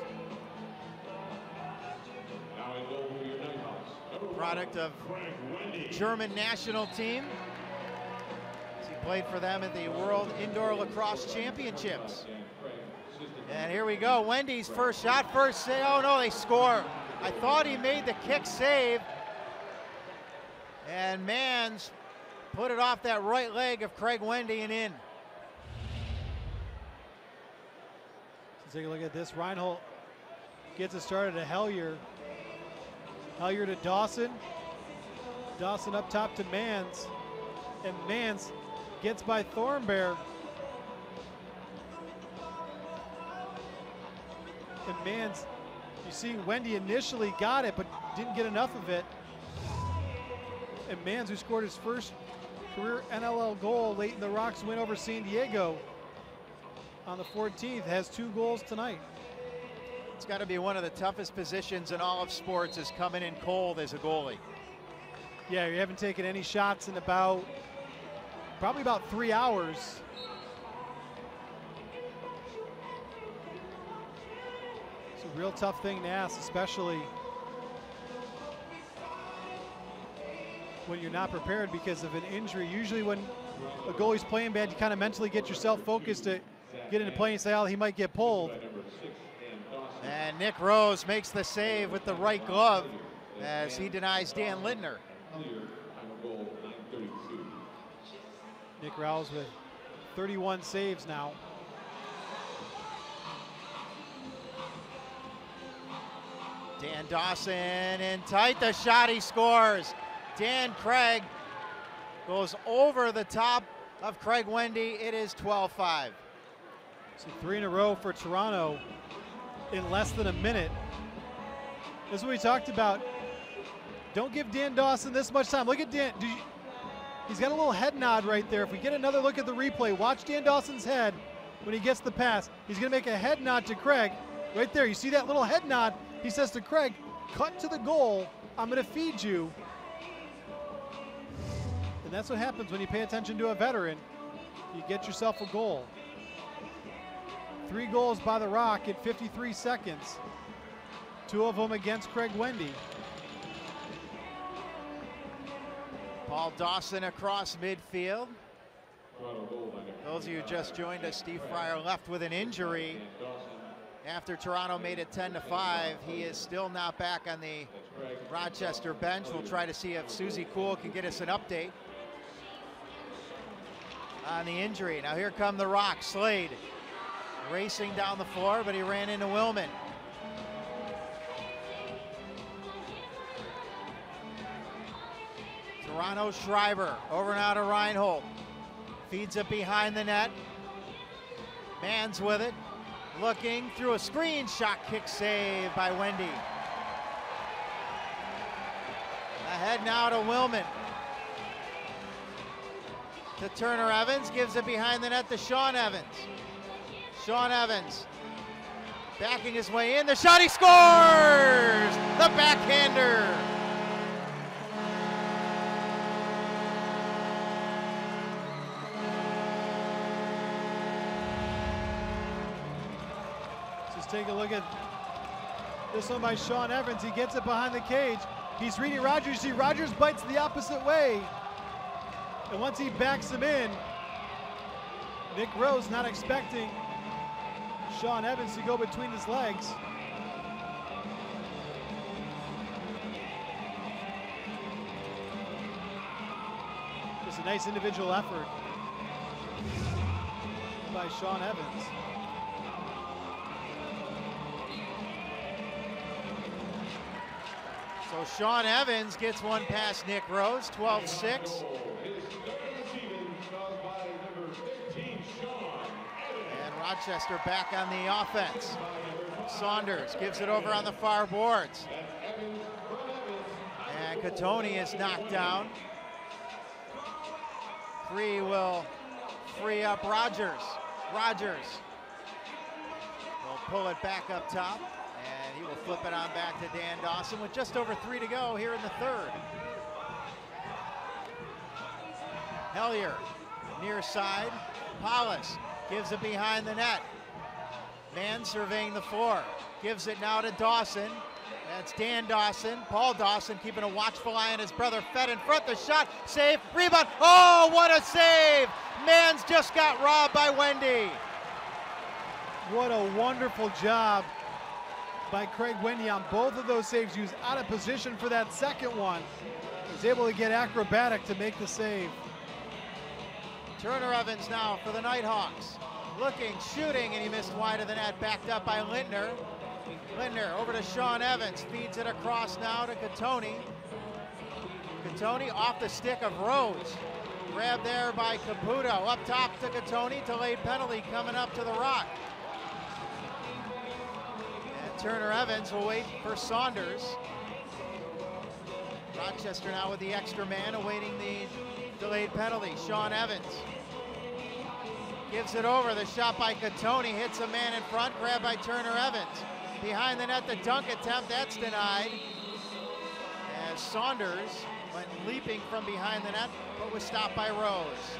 Product of German national team. He played for them at the World Indoor Lacrosse Championships. And here we go, Wendy's first shot, first save. Oh no, they score. I thought he made the kick save. And Manns put it off that right leg of Craig Wendy and in. Let's take a look at this. Reinhold gets it started to Hellyer. Hellyer to Dawson. Dawson up top to Manns. And Manns gets by Thornberg. And Manns, you see Wendy initially got it, but didn't get enough of it. And Manns, who scored his first career NLL goal late in the Rock's win over San Diego on the 14th, has 2 goals tonight. It's got to be one of the toughest positions in all of sports, is coming in cold as a goalie. Yeah, you haven't taken any shots in about, probably about 3 hours. It's a real tough thing to ask, especially when you're not prepared because of an injury. Usually when a goalie's playing bad, you kind of mentally get yourself focused to get into play and say, oh, he might get pulled. And Nick Rose makes the save with the right glove as he denies Dan Lintner. Nick Rose with 31 saves now. Dan Dawson in tight, the shot, he scores. Dan Craig goes over the top of Craig Wendy. It is 12-5. So 3 in a row for Toronto in less than a minute. This is what we talked about. Don't give Dan Dawson this much time. Look at Dan. He's got a little head nod right there. If we get another look at the replay, watch Dan Dawson's head when he gets the pass. He's going to make a head nod to Craig. Right there, you see that little head nod? He says to Craig, cut to the goal. I'm going to feed you. And that's what happens when you pay attention to a veteran. You get yourself a goal. 3 goals by the Rock in 53 seconds. 2 of them against Craig Wendy. Paul Dawson across midfield. Those of you who just joined us, Steve Fryer left with an injury. After Toronto made it 10-5, he is still not back on the Rochester bench. We'll try to see if Susie Kuhl can get us an update on the injury. Now here come the Rock. Slade racing down the floor, but he ran into Willman. Toronto Schreiber over and out to Reinhold. Feeds it behind the net. Manns with it. Looking through a screen, shot, kick save by Wendy. Ahead now to Willman. To Turner Evans, gives it behind the net to Shawn Evans. Shawn Evans backing his way in, the shot, he scores! The backhander! Take a look at this one by Shawn Evans. He gets it behind the cage. He's reading Rogers. See, Rogers bites the opposite way. And once he backs him in, Nick Rose not expecting Shawn Evans to go between his legs. Just a nice individual effort by Shawn Evans. So Shawn Evans gets one past Nick Rose, 12-6. And Rochester back on the offense. Saunders gives it over on the far boards. Catoni is knocked down. Free will free up Rogers. Rogers will pull it back up top, and he will flip it on back to Dan Dawson with just over 3 to go here in the third. Hellyer, near side. Powless gives it behind the net. Mann surveying the floor. Gives it now to Dawson. That's Dan Dawson. Paul Dawson keeping a watchful eye on his brother. Fed in front, the shot, save, rebound. Oh, what a save! Manns just got robbed by Wendy. What a wonderful job by Craig Wendy on both of those saves. He was out of position for that second one. He was able to get acrobatic to make the save. Turner Evans now for the Knighthawks. Looking, shooting, and he missed wide of the net. Backed up by Lintner. Lintner over to Shawn Evans. Feeds it across now to Catoni. Catoni off the stick of Rose. Grabbed there by Caputo. Up top to Catoni. Delayed penalty coming up to the Rock. And Turner Evans will wait for Saunders. Rochester now with the extra man awaiting the delayed penalty. Shawn Evans gives it over. The shot by Catoni hits a man in front. Grabbed by Turner Evans. Behind the net, the dunk attempt. That's denied. As Saunders went leaping from behind the net, but was stopped by Rose.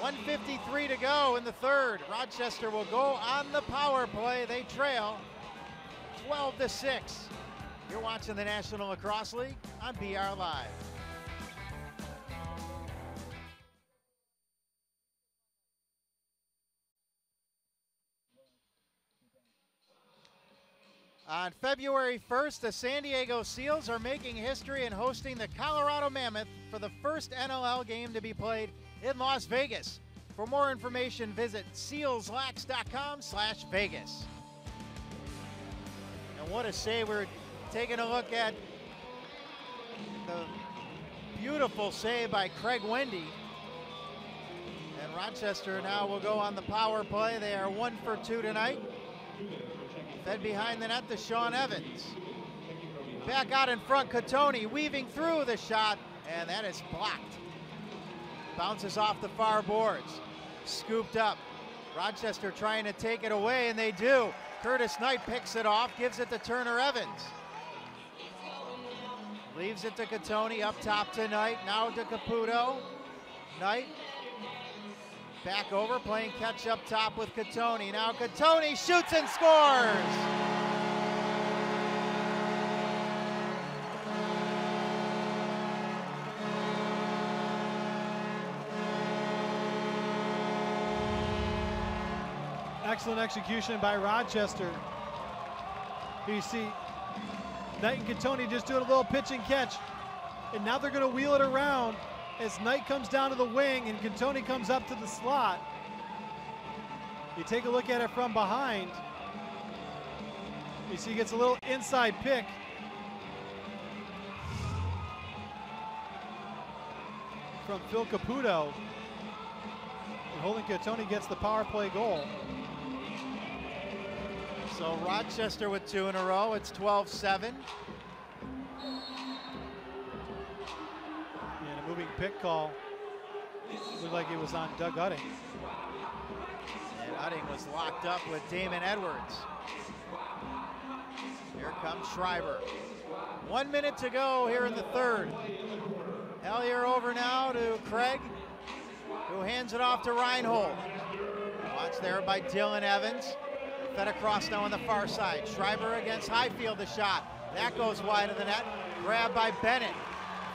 1:53 to go in the third. Rochester will go on the power play. They trail 12-6. You're watching the National Lacrosse League on BR Live. On February 1st, the San Diego Seals are making history in hosting the Colorado Mammoth for the first NLL game to be played in Las Vegas. For more information, visit sealslax.com/Vegas. And what a save. We're taking a look at the beautiful save by Craig Wendy. And Rochester now will go on the power play. They are 1 for 2 tonight. Fed behind the net to Shawn Evans. Back out in front, Catoni weaving through the shot, and that is blocked. Bounces off the far boards. Scooped up. Rochester trying to take it away, and they do. Curtis Knight picks it off, gives it to Turner Evans. Leaves it to Catoni, up top to Knight, now to Caputo. Knight back over, playing catch up top with Catoni. Now Catoni shoots and scores! Excellent execution by Rochester. You see, Knight and Catoni just doing a little pitch and catch, and now they're going to wheel it around as Knight comes down to the wing and Catoni comes up to the slot. You take a look at it from behind. You see he gets a little inside pick. From Phil Caputo. And Holden Catoni gets the power play goal. So Rochester with 2 in a row, it's 12-7. Moving pick call. Looked like it was on Doug Utting. And Utting was locked up with Damon Edwards. Here comes Schreiber. 1 minute to go here in the third. Hellyer over now to Craig, who hands it off to Reinhold. Watch there by Dylan Evans. Fed across now on the far side. Schreiber against Highfield, the shot. That goes wide of the net. Grabbed by Bennett.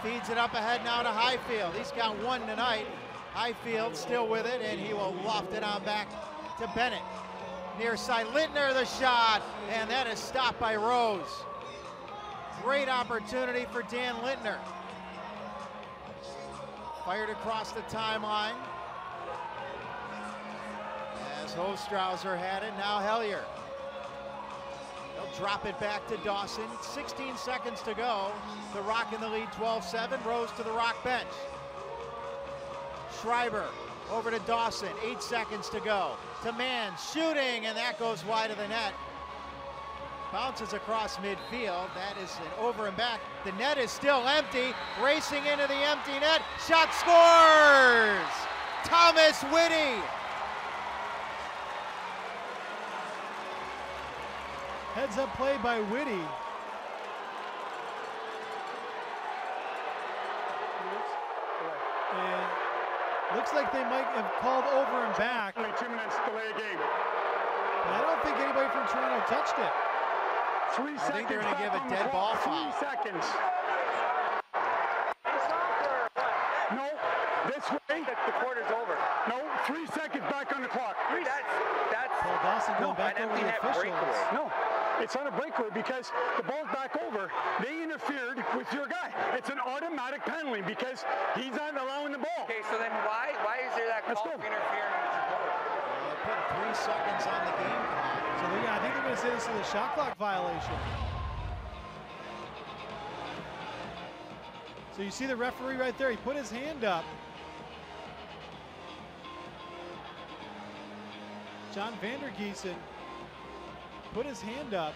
Feeds it up ahead now to Highfield. He's got 1 tonight. Highfield still with it, and he will loft it on back to Bennett. Near side, Lintner the shot, and that is stopped by Rose. Great opportunity for Dan Lintner. Fired across the timeline. As Hostrauser had it, now Hellyer. They'll drop it back to Dawson. 16 seconds to go. The Rock in the lead, 12-7. Rose to the Rock bench. Schreiber over to Dawson. 8 seconds to go. To Mann, shooting, and that goes wide of the net. bounces across midfield. That is an over and back. The net is still empty. Racing into the empty net. Shot, scores! Thomas Whitty. Heads up play by Whitty. And looks like they might have called over and back. Only 2 minutes to delay a game. But I don't think anybody from Toronto touched it. I think they're going to give a dead ball foul. 3 seconds. No, this way. The quarter's over. No, 3 seconds back on the clock. Well, Dawson going back over the officials. No, it's not a breakaway because the ball's back over. They interfered with your guy. It's an automatic penalty because he's not allowing the ball. Okay, so then why is there that call of interfering on his goal? Well, they put 3 seconds on the game clock. So I think they're going to say this is a shot clock violation. So you see the referee right there. He put his hand up. John Vandergiesen put his hand up.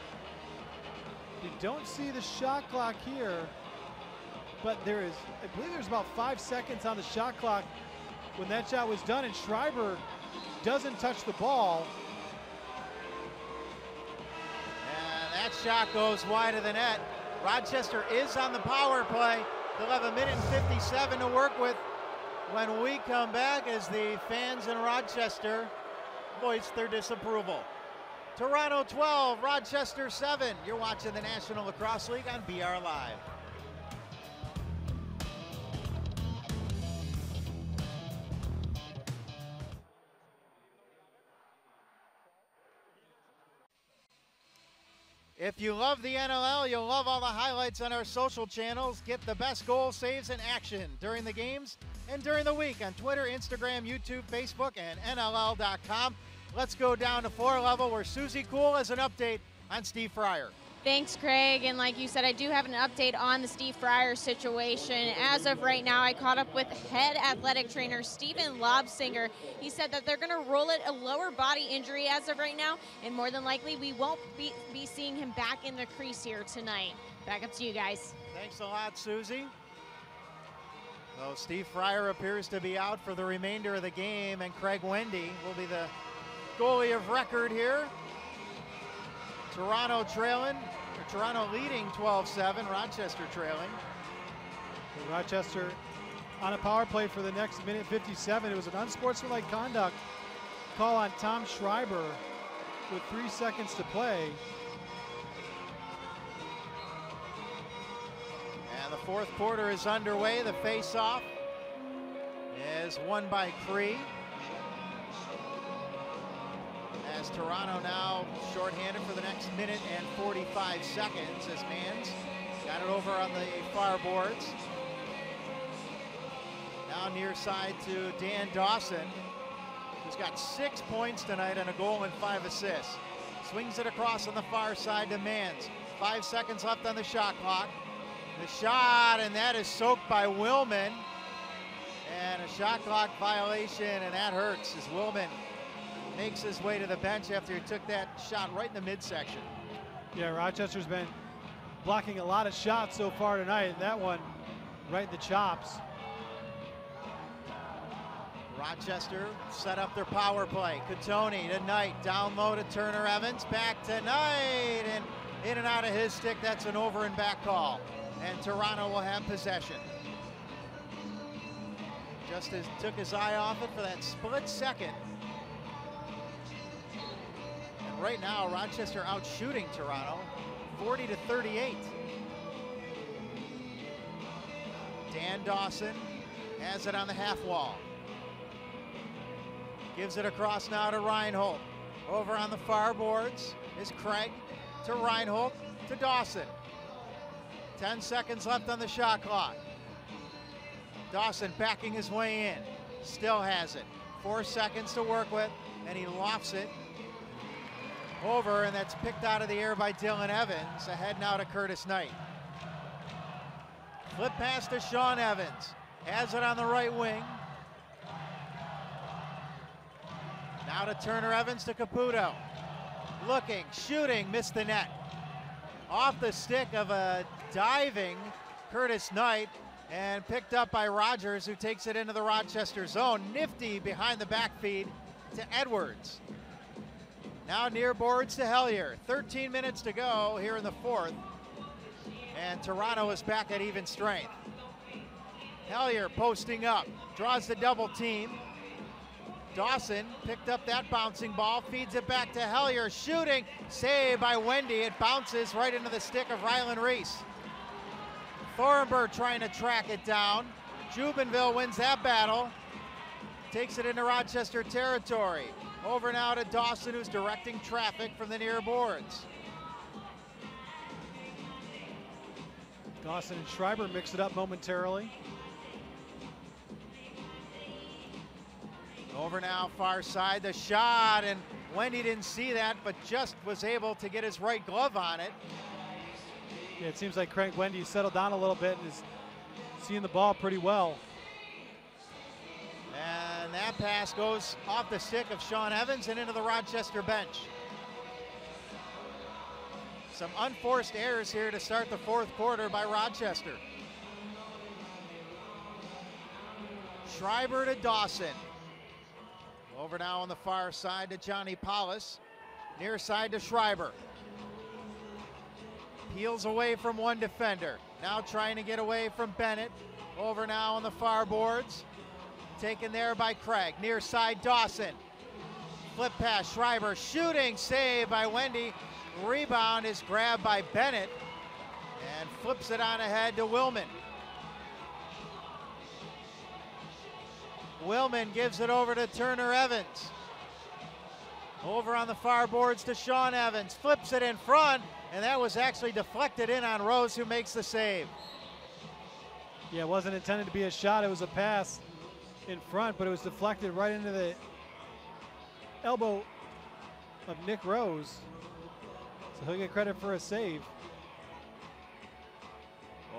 You don't see the shot clock here, but there is, I believe there's about 5 seconds on the shot clock when that shot was done, and Schreiber doesn't touch the ball. And that shot goes wide of the net. Rochester is on the power play. They'll have a minute and 57 to work with when we come back as the fans in Rochester voice their disapproval. Toronto 12, Rochester 7. You're watching the National Lacrosse League on BR Live. If you love the NLL, you'll love all the highlights on our social channels. Get the best goal saves and action during the games and during the week on Twitter, Instagram, YouTube, Facebook, and NLL.com. Let's go down to floor level where Susie Kuhl has an update on Steve Fryer. Thanks, Craig. And like you said, I do have an update on the Steve Fryer situation. As of right now, I caught up with head athletic trainer Stephen Lobsinger. He said that they're going to rule it a lower body injury as of right now, and more than likely we won't be seeing him back in the crease here tonight. Back up to you guys. Thanks a lot, Susie. Well, Steve Fryer appears to be out for the remainder of the game, and Craig Wendy will be the goalie of record here. Toronto trailing, or Toronto leading 12-7, Rochester trailing. Rochester on a power play for the next minute 57. It was an unsportsmanlike conduct call on Tom Schreiber with 3 seconds to play. And the fourth quarter is underway. The face-off is won by Cree. As Toronto now shorthanded for the next minute and 45 seconds as Manns got it over on the far boards. Now near side to Dan Dawson, who's got 6 points tonight and a goal and 5 assists. Swings it across on the far side to Manns. 5 seconds left on the shot clock. The shot, and that is soaked by Willman. And a shot clock violation, and that hurts as Willman makes his way to the bench after he took that shot right in the midsection. Yeah, Rochester's been blocking a lot of shots so far tonight, and that one right in the chops. Rochester set up their power play. Catoni to Knight, down low to Turner Evans, back to Knight, and in and out of his stick. That's an over and back call, and Toronto will have possession. Just as took his eye off it for that split second. Right now, Rochester out shooting Toronto, 40-38. Dan Dawson has it on the half wall. Gives it across now to Reinhold. Over on the far boards is Craig to Reinhold to Dawson. 10 seconds left on the shot clock. Dawson backing his way in, still has it. 4 seconds to work with, and he lofts it over, and that's picked out of the air by Dylan Evans. Ahead now to Curtis Knight. Flip pass to Shawn Evans. Has it on the right wing. Now to Turner Evans to Caputo. Looking, shooting, missed the net. off the stick of a diving Curtis Knight and picked up by Rogers, who takes it into the Rochester zone. Nifty behind the back feed to Edwards. Now near boards to Hellyer. 13 minutes to go here in the fourth, and Toronto is back at even strength. Hellyer posting up, draws the double team. Dawson picked up that bouncing ball, feeds it back to Hellyer, shooting, saved by Wendy. It bounces right into the stick of Ryland Reese. Thornberg trying to track it down. Jubenville wins that battle, takes it into Rochester territory. Over now to Dawson, who's directing traffic from the near boards. Dawson and Schreiber mix it up momentarily. Over now, far side, the shot, and Wendy didn't see that, but just was able to get his right glove on it. Yeah, it seems like Craig Wendy settled down a little bit and is seeing the ball pretty well. And that pass goes off the stick of Shawn Evans and into the Rochester bench. Some unforced errors here to start the fourth quarter by Rochester. Schreiber to Dawson. Over now on the far side to Johnny Powless. Near side to Schreiber. Peels away from one defender. Now trying to get away from Bennett. Over now on the far boards. Taken there by Craig. Near side Dawson. Flip pass Schreiber. Shooting, save by Wendy. Rebound is grabbed by Bennett and flips it on ahead to Willman. Willman gives it over to Turner Evans. Over on the far boards to Shawn Evans, flips it in front, and that was actually deflected in on Rose, who makes the save. Yeah, it wasn't intended to be a shot, it was a pass in front, but it was deflected right into the elbow of Nick Rose. So he'll get credit for a save.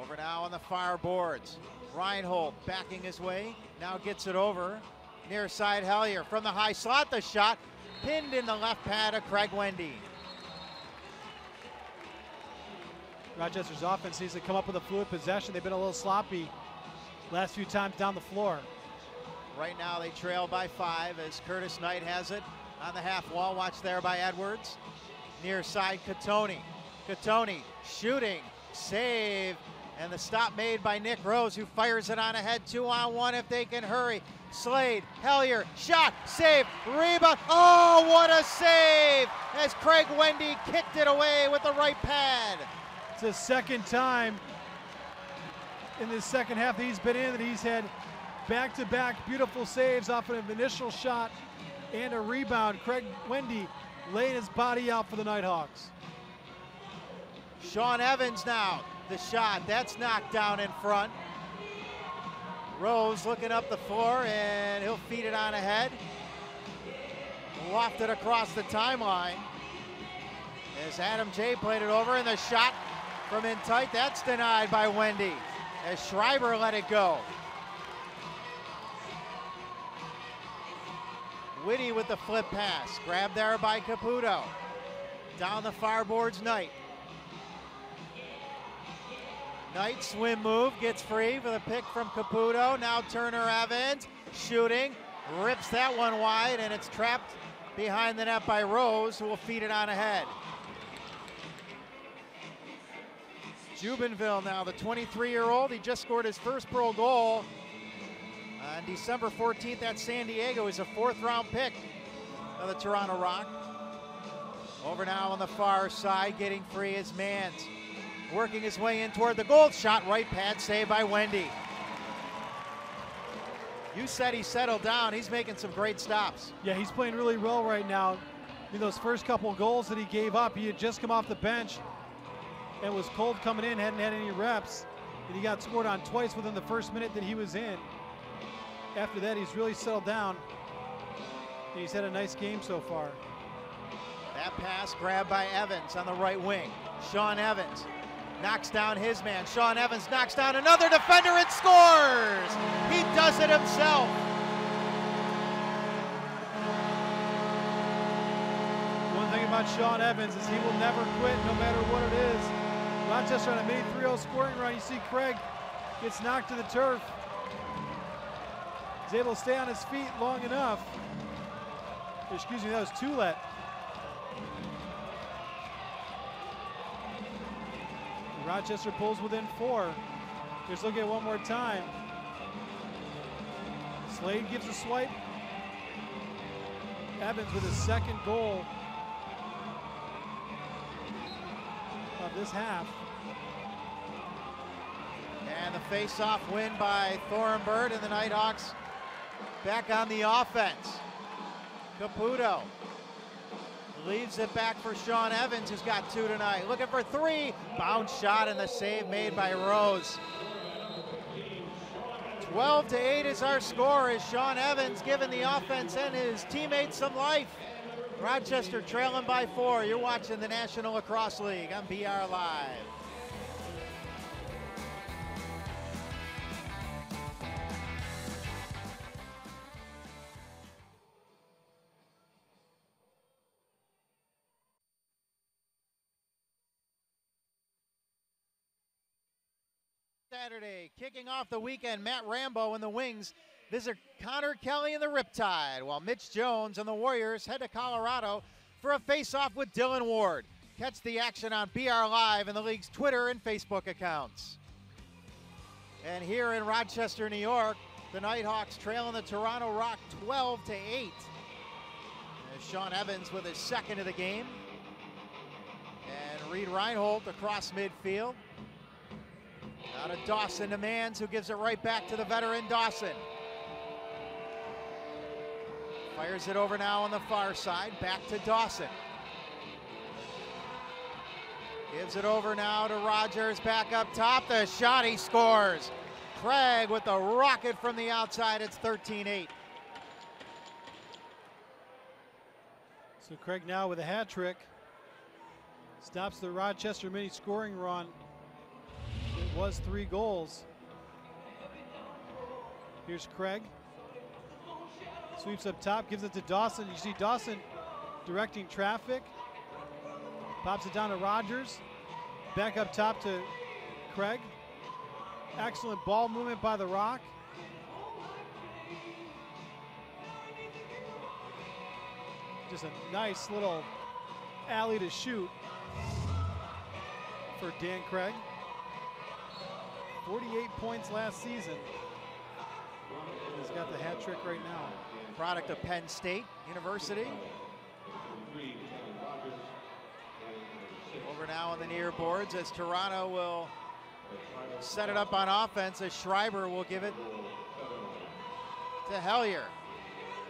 Over now on the far boards. Reinhold backing his way, now gets it over. Near side Hellyer from the high slot, the shot pinned in the left pad of Craig Wendy. Rochester's offense needs to come up with a fluid possession. They've been a little sloppy last few times down the floor. Right now they trail by 5 as Curtis Knight has it on the half wall, watched there by Edwards. Near side Catoni. Catoni shooting, save, and the stop made by Nick Rose, who fires it on ahead, 2-on-1 if they can hurry. Slade, Hellyer, shot, save, rebound. Oh, what a save as Craig Wendy kicked it away with the right pad. It's the second time in this second half that he's been in that he's had back-to-back beautiful saves off of an initial shot and a rebound. Craig Wendy laying his body out for the Nighthawks. Shawn Evans now. The shot, that's knocked down in front. Rose looking up the floor, and he'll feed it on ahead. Lofted across the timeline as Adam Jay played it over, and the shot from in tight, that's denied by Wendy as Schreiber let it go. Whitty with the flip pass, grabbed there by Caputo. Down the far boards, Knight. Knight swim move, gets free for the pick from Caputo. Now Turner Evans shooting, rips that one wide, and it's trapped behind the net by Rose, who will feed it on ahead. Jubenville now, the 23-year-old. He just scored his first pro goal on December 14th at San Diego. He's a fourth-round pick of the Toronto Rock. Over now on the far side, getting free is Manns. Working his way in toward the goal, shot right pad, saved by Wendy. You said he settled down, he's making some great stops. Yeah, he's playing really well right now. I mean, those first couple of goals that he gave up, he had just come off the bench and was cold coming in, hadn't had any reps, and he got scored on twice within the first minute that he was in. After that, he's really settled down, and he's had a nice game so far. That pass grabbed by Evans on the right wing. Shawn Evans knocks down his man. Shawn Evans knocks down another defender and scores. He does it himself. One thing about Shawn Evans is he will never quit no matter what it is. Rochester on a made 3-0 scoring run. You see Craig gets knocked to the turf. He's able to stay on his feet long enough. Excuse me, that was Tulett. Rochester pulls within four. Just look at it one more time. Slade gives a swipe. Evans with his second goal of this half. And the face-off win by Thornberg, and the Nighthawks back on the offense. Caputo leaves it back for Shawn Evans, who's got two tonight. Looking for three, bounce shot, and the save made by Rose. 12-8 is our score as Shawn Evans giving the offense and his teammates some life. Rochester trailing by four. You're watching the National Lacrosse League on BR Live. Saturday, kicking off the weekend, Matt Rambo and the Wings visit Connor Kelly and the Riptide, while Mitch Jones and the Warriors head to Colorado for a face-off with Dylan Ward. Catch the action on BR Live and the league's Twitter and Facebook accounts. And here in Rochester, New York, the Nighthawks trailing the Toronto Rock 12-8. As Shawn Evans with his second of the game. And Reen Reinhold across midfield. Out of Dawson to Manns, who gives it right back to the veteran Dawson. Fires it over now on the far side, back to Dawson. Gives it over now to Rogers, back up top, the shot, he scores. Craig with the rocket from the outside, it's 13-8. So Craig now with a hat trick. Stops the Rochester mini scoring run. It was three goals. Here's Craig. Sweeps up top, gives it to Dawson. You see Dawson directing traffic. Pops it down to Rogers. Back up top to Craig. Excellent ball movement by the Rock. Just a nice little alley to shoot for Dan Craig. 48 points last season. He's got the hat trick right now. Product of Penn State University. Over now on the near boards as Toronto will set it up on offense as Schreiber will give it to Hellyer.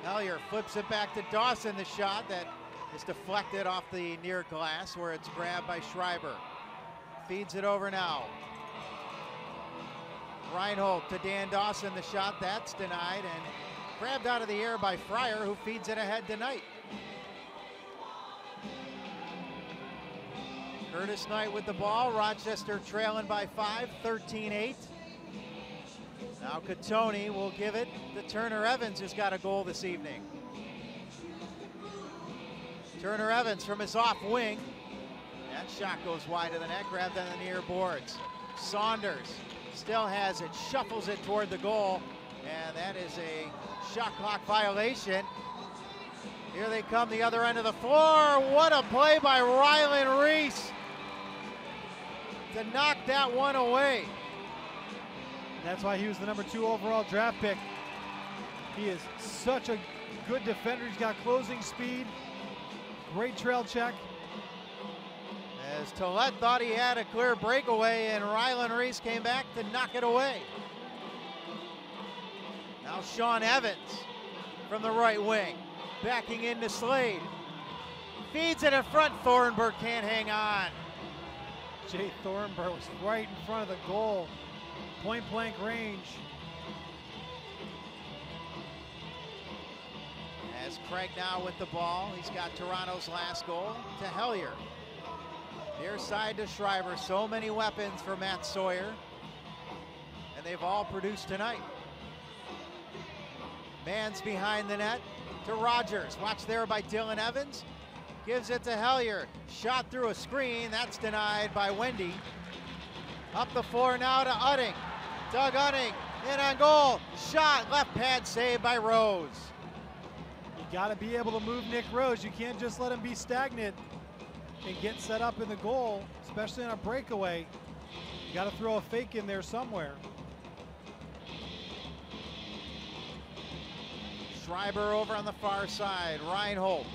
Hellyer flips it back to Dawson, the shot that is deflected off the near glass where it's grabbed by Schreiber. Feeds it over now. Reinhold to Dan Dawson, the shot that's denied and grabbed out of the air by Fryer, who feeds it ahead to Knight. Curtis Knight with the ball, Rochester trailing by five, 13-8. Now Catoni will give it to Turner Evans, who's got a goal this evening. Turner Evans from his off wing. That shot goes wide of the net, grabbed on the near boards. Saunders still has it, shuffles it toward the goal, and that is a shot clock violation. Here they come, the other end of the floor. What a play by Ryland Reese to knock that one away. That's why he was the number 2 overall draft pick. He is such a good defender. He's got closing speed, great trail check. As Tulett thought he had a clear breakaway, and Ryland Reese came back to knock it away. Now Shawn Evans from the right wing, backing into Slade. Feeds it in front, Thornberg can't hang on. Jay Thornberg was right in front of the goal, point blank range. As Craig now with the ball, he's got Toronto's last goal to Hellyer. Near side to Schreiber, so many weapons for Matt Sawyer, and they've all produced tonight. Manns behind the net to Rogers, watched there by Dylan Evans. gives it to Hellyer. Shot through a screen, that's denied by Wendy. Up the floor now to Utting. Doug Utting in on goal, shot, left pad saved by Rose. You gotta be able to move Nick Rose. You can't just let him be stagnant and get set up in the goal, especially on a breakaway. You gotta throw a fake in there somewhere. Schreiber over on the far side, Reinhold.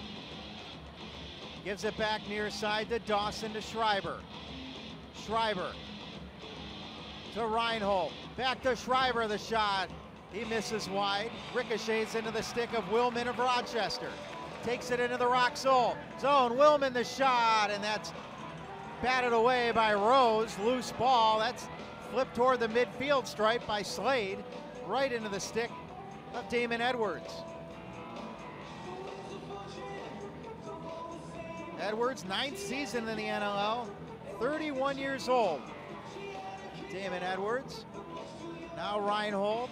Gives it back near side to Dawson to Schreiber. Schreiber to Reinhold. Back to Schreiber, the shot. He misses wide. Ricochets into the stick of Willman of Rochester. Takes it into the Rock zone. Willman the shot, and that's batted away by Rose. Loose ball. That's flipped toward the midfield stripe by Slade. Right into the stick of Damon Edwards. Edwards, 9th season in the NLL, 31 years old. Damon Edwards, now Reinhold.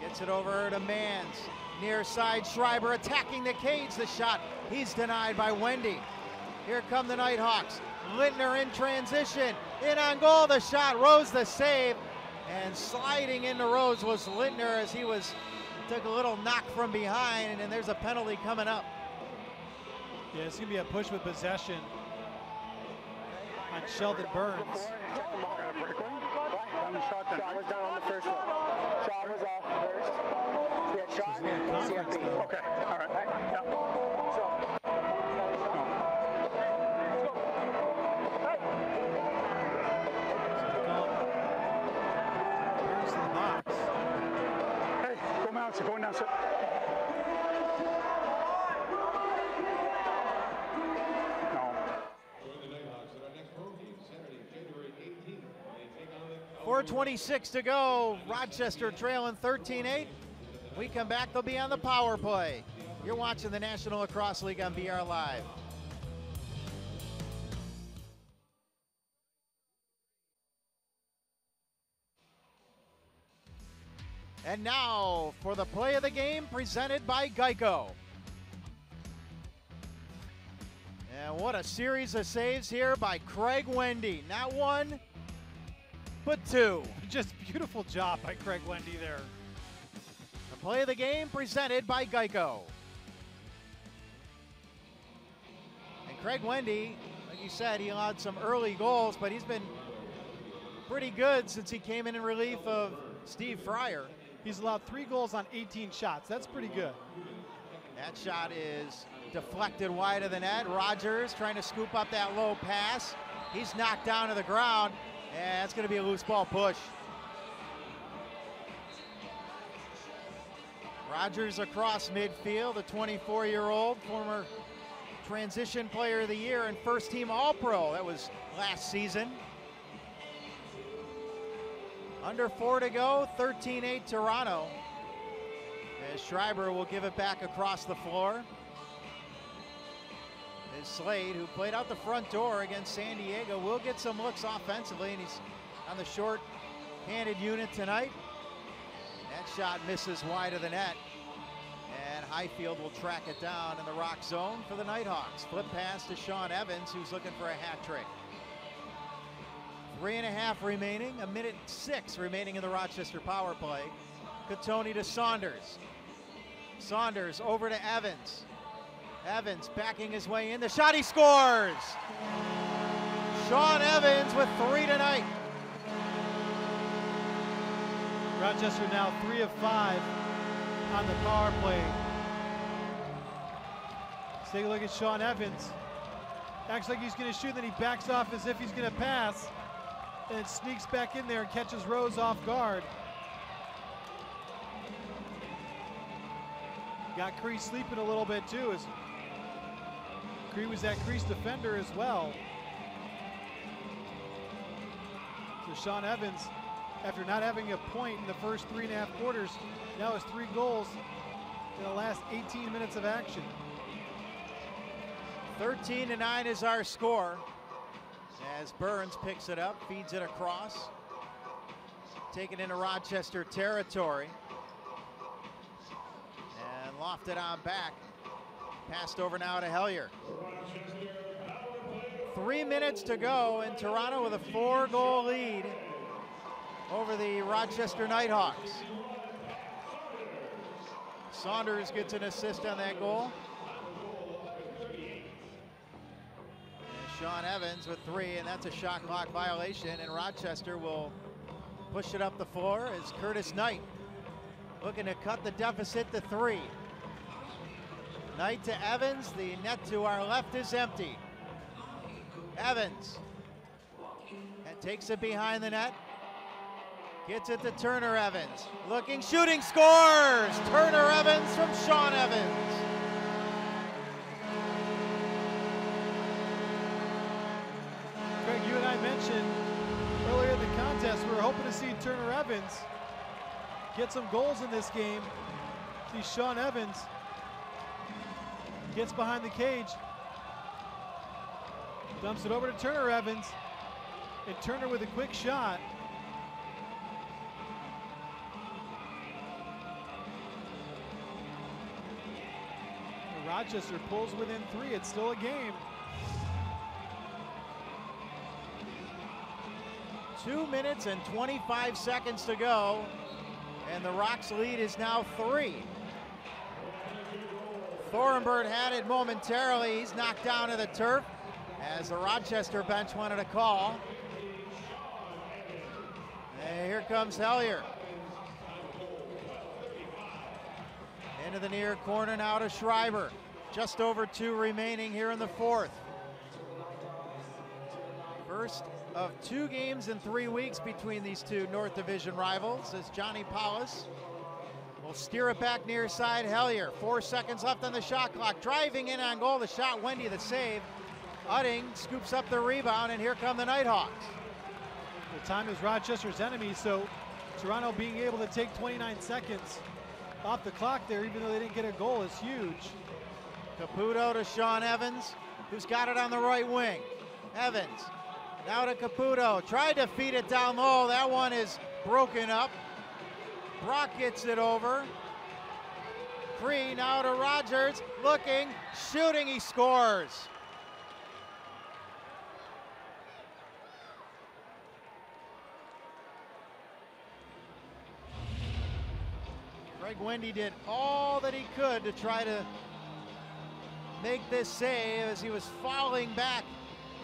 Gets it over to Manns. Near side, Schreiber attacking the cage, the shot. He's denied by Wendy. Here come the Nighthawks. Lintner in transition, in on goal, the shot, Rose the save. And sliding into Rose was Lintner as he took a little knock from behind, and there's a penalty coming up. Yeah, it's gonna be a push with possession on Sheldon Burns. Burns in the box. Hey, go Mounts, go now, sir. .26 to go, Rochester trailing 13-8. We come back, they'll be on the power play. You're watching the National Lacrosse League on VR Live. And now for the play of the game presented by Geico. And what a series of saves here by Craig Wendy. Not one, but two. Just beautiful job by Craig Wendy there. The play of the game presented by Geico. And Craig Wendy, like you said, he allowed some early goals, but he's been pretty good since he came in relief of Steve Fryer. He's allowed 3 goals on 18 shots. That's pretty good. That shot is deflected wide of the net. Rogers trying to scoop up that low pass. He's knocked down to the ground. And that's going to be a loose ball push. Rogers across midfield, the 24-year-old, former transition player of the year and first-team All-Pro. That was last season. Under 4 to go, 13-8 Toronto. As Schreiber will give it back across the floor. Is Slade, who played out the front door against San Diego, will get some looks offensively, and he's on the short-handed unit tonight. That shot misses wide of the net, and Highfield will track it down in the Rock zone for the Nighthawks. Flip pass to Shawn Evans, who's looking for a hat trick. 3.5 remaining, 1:06 remaining in the Rochester power play. Catoni to Saunders. Saunders over to Evans. Evans backing his way in, the shot, he scores! Shawn Evans with 3 tonight. Rochester now 3 of 5 on the power play. Let's take a look at Shawn Evans. Acts like he's gonna shoot, then he backs off as if he's gonna pass, and sneaks back in there and catches Rose off guard. Got Cree sleeping a little bit too, as Cree was that crease defender as well. So Shawn Evans, after not having a point in the first 3.5 quarters, now has 3 goals in the last 18 minutes of action. 13-9 is our score. As Burns picks it up, feeds it across. Taken into Rochester territory. And lofted on back Passed over now to Hellyer. 3 minutes to go in Toronto with a 4-goal lead over the Rochester Knighthawks. Saunders gets an assist on that goal. And Shawn Evans with 3, and that's a shot clock violation, and Rochester will push it up the floor as Curtis Knight looking to cut the deficit to 3. Knight to Evans, the net to our left is empty. Evans, and takes it behind the net. Gets it to Turner Evans. Looking, shooting, scores! Turner Evans from Shawn Evans. Craig, you and I mentioned earlier in the contest, we were hoping to see Turner Evans get some goals in this game. See Shawn Evans gets behind the cage. Dumps it over to Turner Evans, and Turner with a quick shot. And Rochester pulls within 3, it's still a game. 2 minutes and 25 seconds to go, and the Rock's lead is now 3. Thornberg had it momentarily, he's knocked down to the turf, as the Rochester bench wanted a call. And here comes Hellyer. Into the near corner now to Schreiber. Just over 2 remaining here in the 4th. First of 2 games in 3 weeks between these two North Division rivals as Johnny Powless will steer it back near side. Hellyer, 4 seconds left on the shot clock. Driving in on goal, the shot, Wendy the save. Utting scoops up the rebound, and here come the Knighthawks. The time is Rochester's enemy, so Toronto being able to take 29 seconds off the clock there, even though they didn't get a goal, is huge. Caputo to Shawn Evans, who's got it on the right wing. Evans, now to Caputo, tried to feed it down low. That one is broken up. Brock gets it over. Free now to Rogers, looking, shooting, he scores. Craig Wendy did all that he could to try to make this save as he was falling back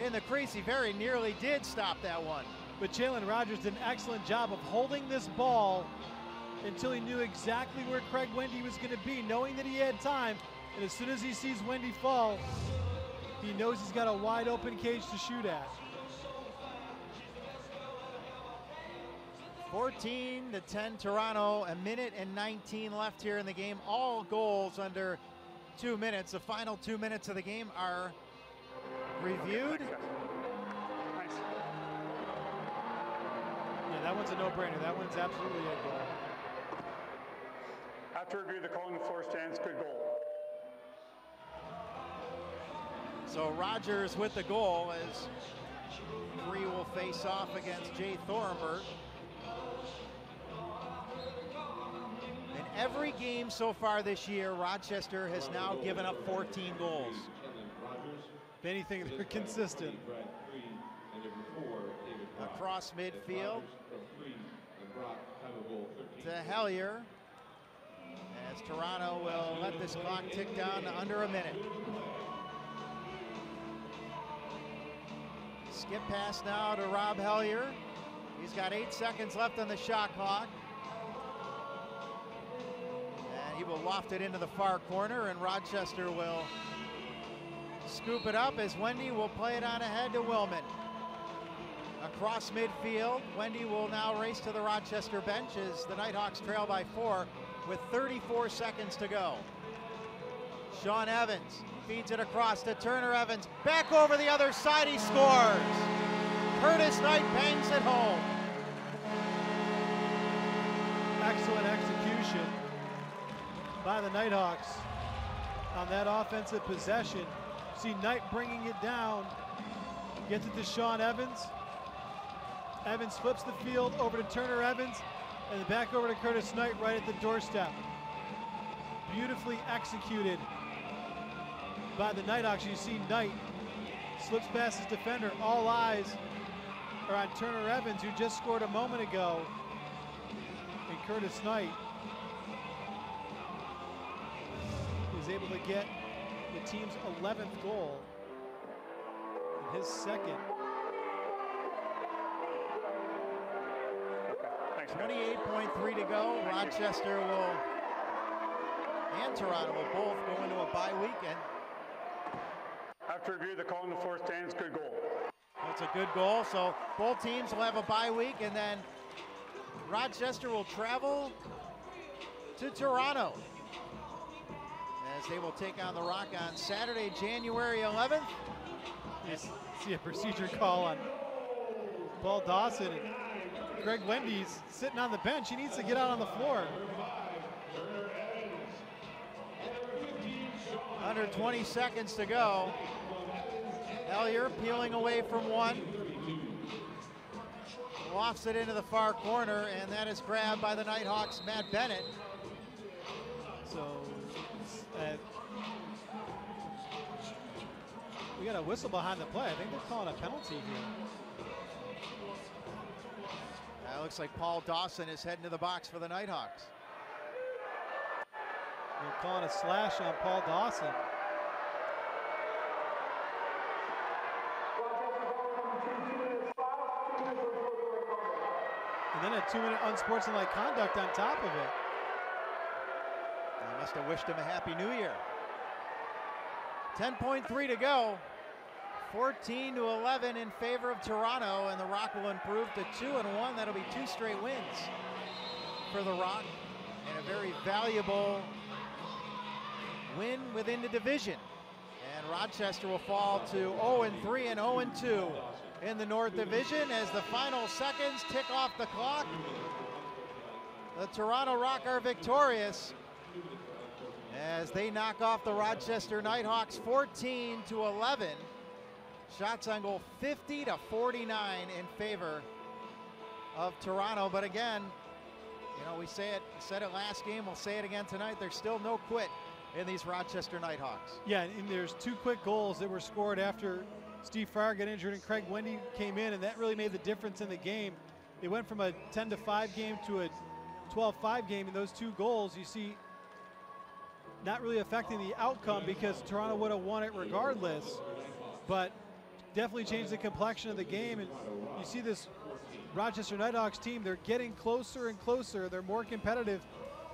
in the crease. He very nearly did stop that one. But Challen Rogers did an excellent job of holding this ball until he knew exactly where Craig Wendy was going to be, knowing that he had time. And as soon as he sees Wendy fall, he knows he's got a wide open cage to shoot at. 14-10 Toronto, 1:19 left here in the game. All goals under 2 minutes. The final 2 minutes of the game are reviewed. Yeah, that one's a no-brainer. That one's absolutely a goal. After review, the call on the floor stands. Good goal. So Rogers with the goal as Free will face off against Jay Thornberg. Every game so far this year, Rochester has now given up 14 goals. If anything, they're consistent. Across midfield to Hellyer, as Toronto will let this clock tick down to under a minute. Skip pass now to Rob Hellyer. He's got 8 seconds left on the shot clock. He will loft it into the far corner, and Rochester will scoop it up as Wendy will play it on ahead to Willman. Across midfield, Wendy will now race to the Rochester bench as the Knighthawks trail by 4 with 34 seconds to go. Shawn Evans feeds it across to Turner Evans. Back over the other side, he scores. Curtis Knight bangs it home. Excellent execution by the Knighthawks on that offensive possession. See Knight bringing it down, gets it to Shawn Evans. Evans flips the field over to Turner Evans, and then back over to Curtis Knight right at the doorstep. Beautifully executed by the Nighthawks. You see Knight slips past his defender. All eyes are on Turner Evans, who just scored a moment ago, and Curtis Knight is able to get the team's 11th goal and his second. 28.3 to go. Rochester will and Toronto will both go into a bye weekend. After review, the call in the fourth stands. Good goal. That's a good goal. So both teams will have a bye week, and then Rochester will travel to Toronto as they will take on the Rock on Saturday, January 11th. You see a procedure call on Paul Dawson. Craig Wendy's sitting on the bench. He needs to get out on the floor. 120 seconds to go. Hellyer peeling away from one. Lofts it into the far corner, and that is grabbed by the Nighthawks' Matt Bennett. So we got a whistle behind the play. I think they're calling a penalty here. It looks like Paul Dawson is heading to the box for the Nighthawks. They're calling a slash on Paul Dawson. And then a 2-minute unsportsmanlike conduct on top of it. They must have wished him a happy new year. 10.3 to go. 14 to 11 in favor of Toronto, and the Rock will improve to 2-1. That'll be 2 straight wins for the Rock, and a very valuable win within the division. And Rochester will fall to 0-3 and 0-2 in the North Division as the final seconds tick off the clock. The Toronto Rock are victorious as they knock off the Rochester Knighthawks 14 to 11. Shots on goal 50 to 49 in favor of Toronto. But again, you know, we said it last game, we'll say it again tonight, there's still no quit in these Rochester Nighthawks. Yeah, and there's 2 quick goals that were scored after Steve Fryer got injured and Craig Wendy came in, and that really made the difference in the game. They went from a 10-5 game to a 12-5 game, and those 2 goals, you see, not really affecting the outcome because Toronto would have won it regardless, but definitely changed the complexion of the game. And you see this Rochester Nighthawks team, they're getting closer and closer. They're more competitive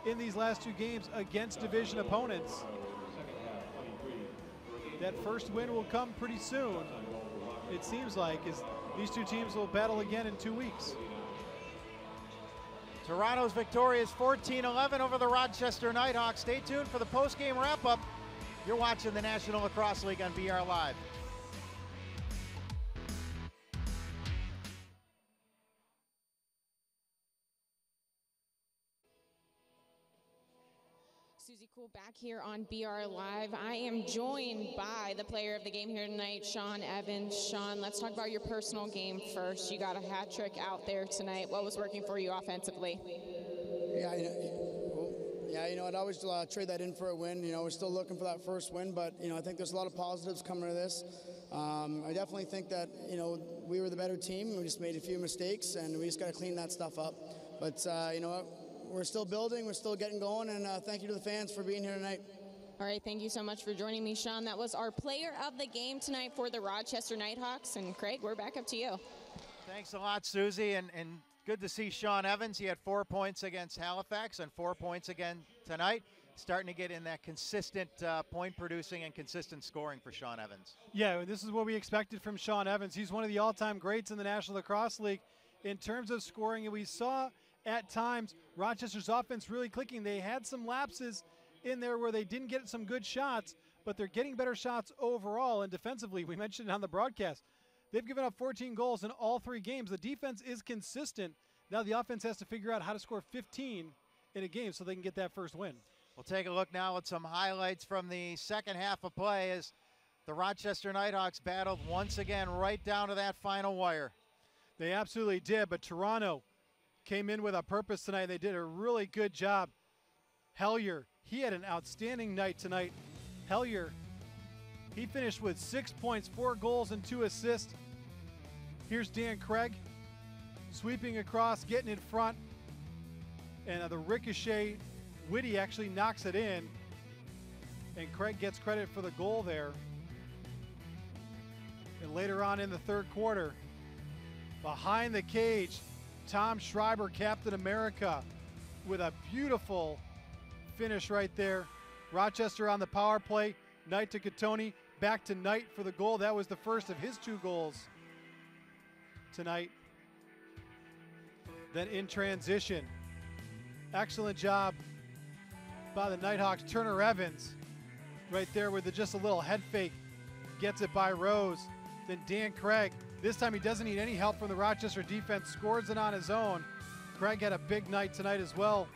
in these last 2 games against division opponents. That first win will come pretty soon, it seems like, as these 2 teams will battle again in 2 weeks. Toronto's victorious 14-11 over the Rochester Nighthawks. Stay tuned for the post-game wrap-up. You're watching the National Lacrosse League on BR Live. Back here on BR Live. I am joined by the player of the game here tonight, Shawn Evans. Shawn, let's talk about your personal game first. You got a hat trick out there tonight. What was working for you offensively? Yeah, you know, I'd always trade that in for a win. You know, we're still looking for that first win, but, you know, I think there's a lot of positives coming to this. I definitely think that, you know, we were the better team. We just made a few mistakes, and we just got to clean that stuff up. But, you know what? We're still building, we're still getting going, and thank you to the fans for being here tonight. All right, thank you so much for joining me, Shawn. That was our player of the game tonight for the Rochester Nighthawks, and Craig, we're back up to you. Thanks a lot, Susie, and good to see Shawn Evans. He had 4 points against Halifax and 4 points again tonight. Starting to get in that consistent point producing and consistent scoring for Shawn Evans. Yeah, this is what we expected from Shawn Evans. He's one of the all-time greats in the National Lacrosse League in terms of scoring, and we saw at times Rochester's offense really clicking. They had some lapses in there where they didn't get some good shots, but they're getting better shots overall. And defensively, we mentioned it on the broadcast, they've given up 14 goals in all 3 games. The defense is consistent. Now the offense has to figure out how to score 15 in a game so they can get that first win. We'll take a look now at some highlights from the second half of play as the Rochester Nighthawks battled once again right down to that final wire. They absolutely did, but Toronto came in with a purpose tonight. They did a really good job. Hellyer, he had an outstanding night tonight. Hellyer He finished with 6 points, 4 goals, and 2 assists. Here's Dan Craig, sweeping across, getting in front, and the ricochet, Whitty actually knocks it in, and Craig gets credit for the goal there. And later on in the third quarter, behind the cage, Tom Schreiber, Captain America, with a beautiful finish right there. Rochester on the power play, Knight to Catoni, back to Knight for the goal. That was the first of his 2 goals tonight. Then in transition, excellent job by the Nighthawks. Turner Evans right there with just a little head fake, gets it by Rose. Then Dan Craig, this time he doesn't need any help from the Rochester defense, scores it on his own. Craig had a big night tonight as well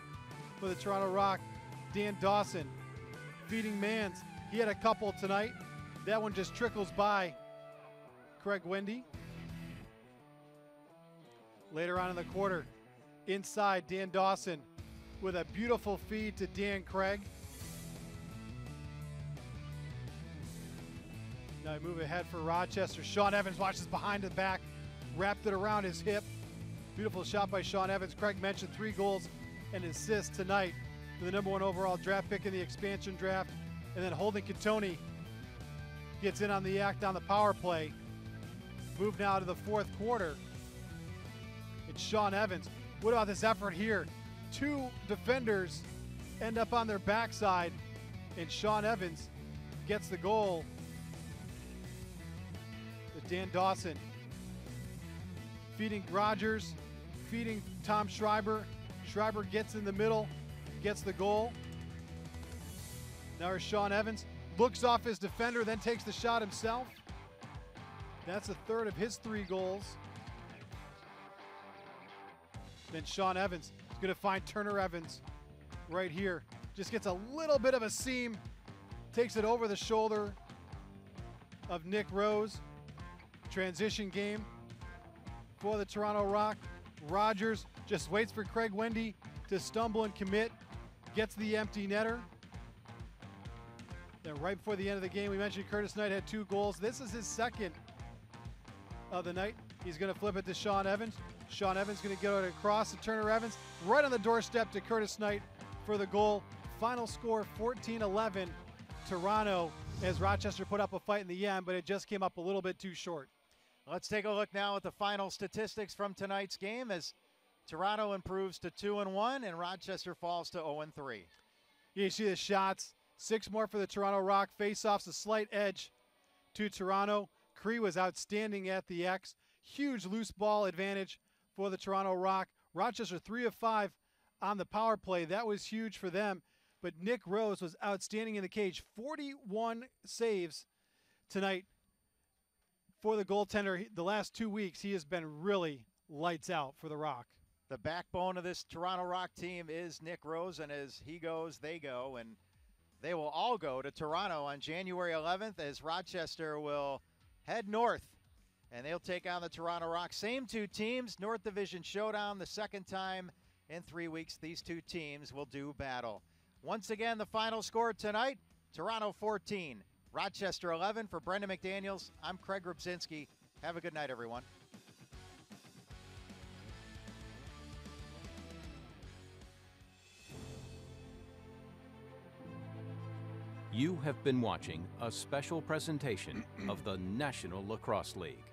for the Toronto Rock. Dan Dawson feeding Manns. He had a couple tonight. That one just trickles by Craig Wendy. Later on in the quarter, inside Dan Dawson with a beautiful feed to Dan Craig. Now we move ahead for Rochester. Shawn Evans watches behind the back, wrapped it around his hip. Beautiful shot by Shawn Evans. Craig mentioned 3 goals and assists tonight for the #1 overall draft pick in the expansion draft. And then Holden Catoni gets in on the act on the power play. Move now to the fourth quarter. It's Shawn Evans. What about this effort here? 2 defenders end up on their backside, and Shawn Evans gets the goal. With Dan Dawson feeding Rogers, feeding Tom Schreiber. Schreiber gets in the middle, gets the goal. Now here's Shawn Evans, looks off his defender, then takes the shot himself. That's the third of his 3 goals. Then Shawn Evans is going to find Turner Evans right here. Just gets a little bit of a seam, takes it over the shoulder of Nick Rose. Transition game for the Toronto Rock. Rogers just waits for Craig Wendy to stumble and commit, gets the empty netter. Then right before the end of the game, we mentioned Curtis Knight had 2 goals. This is his second of the night. He's going to flip it to Shawn Evans. Shawn Evans going to get it across to Turner Evans. Right on the doorstep to Curtis Knight for the goal. Final score, 14-11 Toronto, as Rochester put up a fight in the end, but it just came up a little bit too short. Let's take a look now at the final statistics from tonight's game as Toronto improves to 2-1 and Rochester falls to 0-3. You see the shots. 6 more for the Toronto Rock. Face-offs a slight edge to Toronto. Cree was outstanding at the X. Huge loose ball advantage for the Toronto Rock. Rochester 3 of 5 on the power play. That was huge for them. But Nick Rose was outstanding in the cage. 41 saves tonight for the goaltender. The last 2 weeks, he has been really lights out for the Rock. The backbone of this Toronto Rock team is Nick Rose, and as he goes, they go. And they will all go to Toronto on January 11th as Rochester will head north, and they'll take on the Toronto Rock. Same 2 teams, North Division Showdown, the second time in 3 weeks these 2 teams will do battle. Once again, the final score tonight, Toronto 14, Rochester 11. For Brendan McDaniels, I'm Craig Rubzinski. Have a good night, everyone. You have been watching a special presentation of the National Lacrosse League.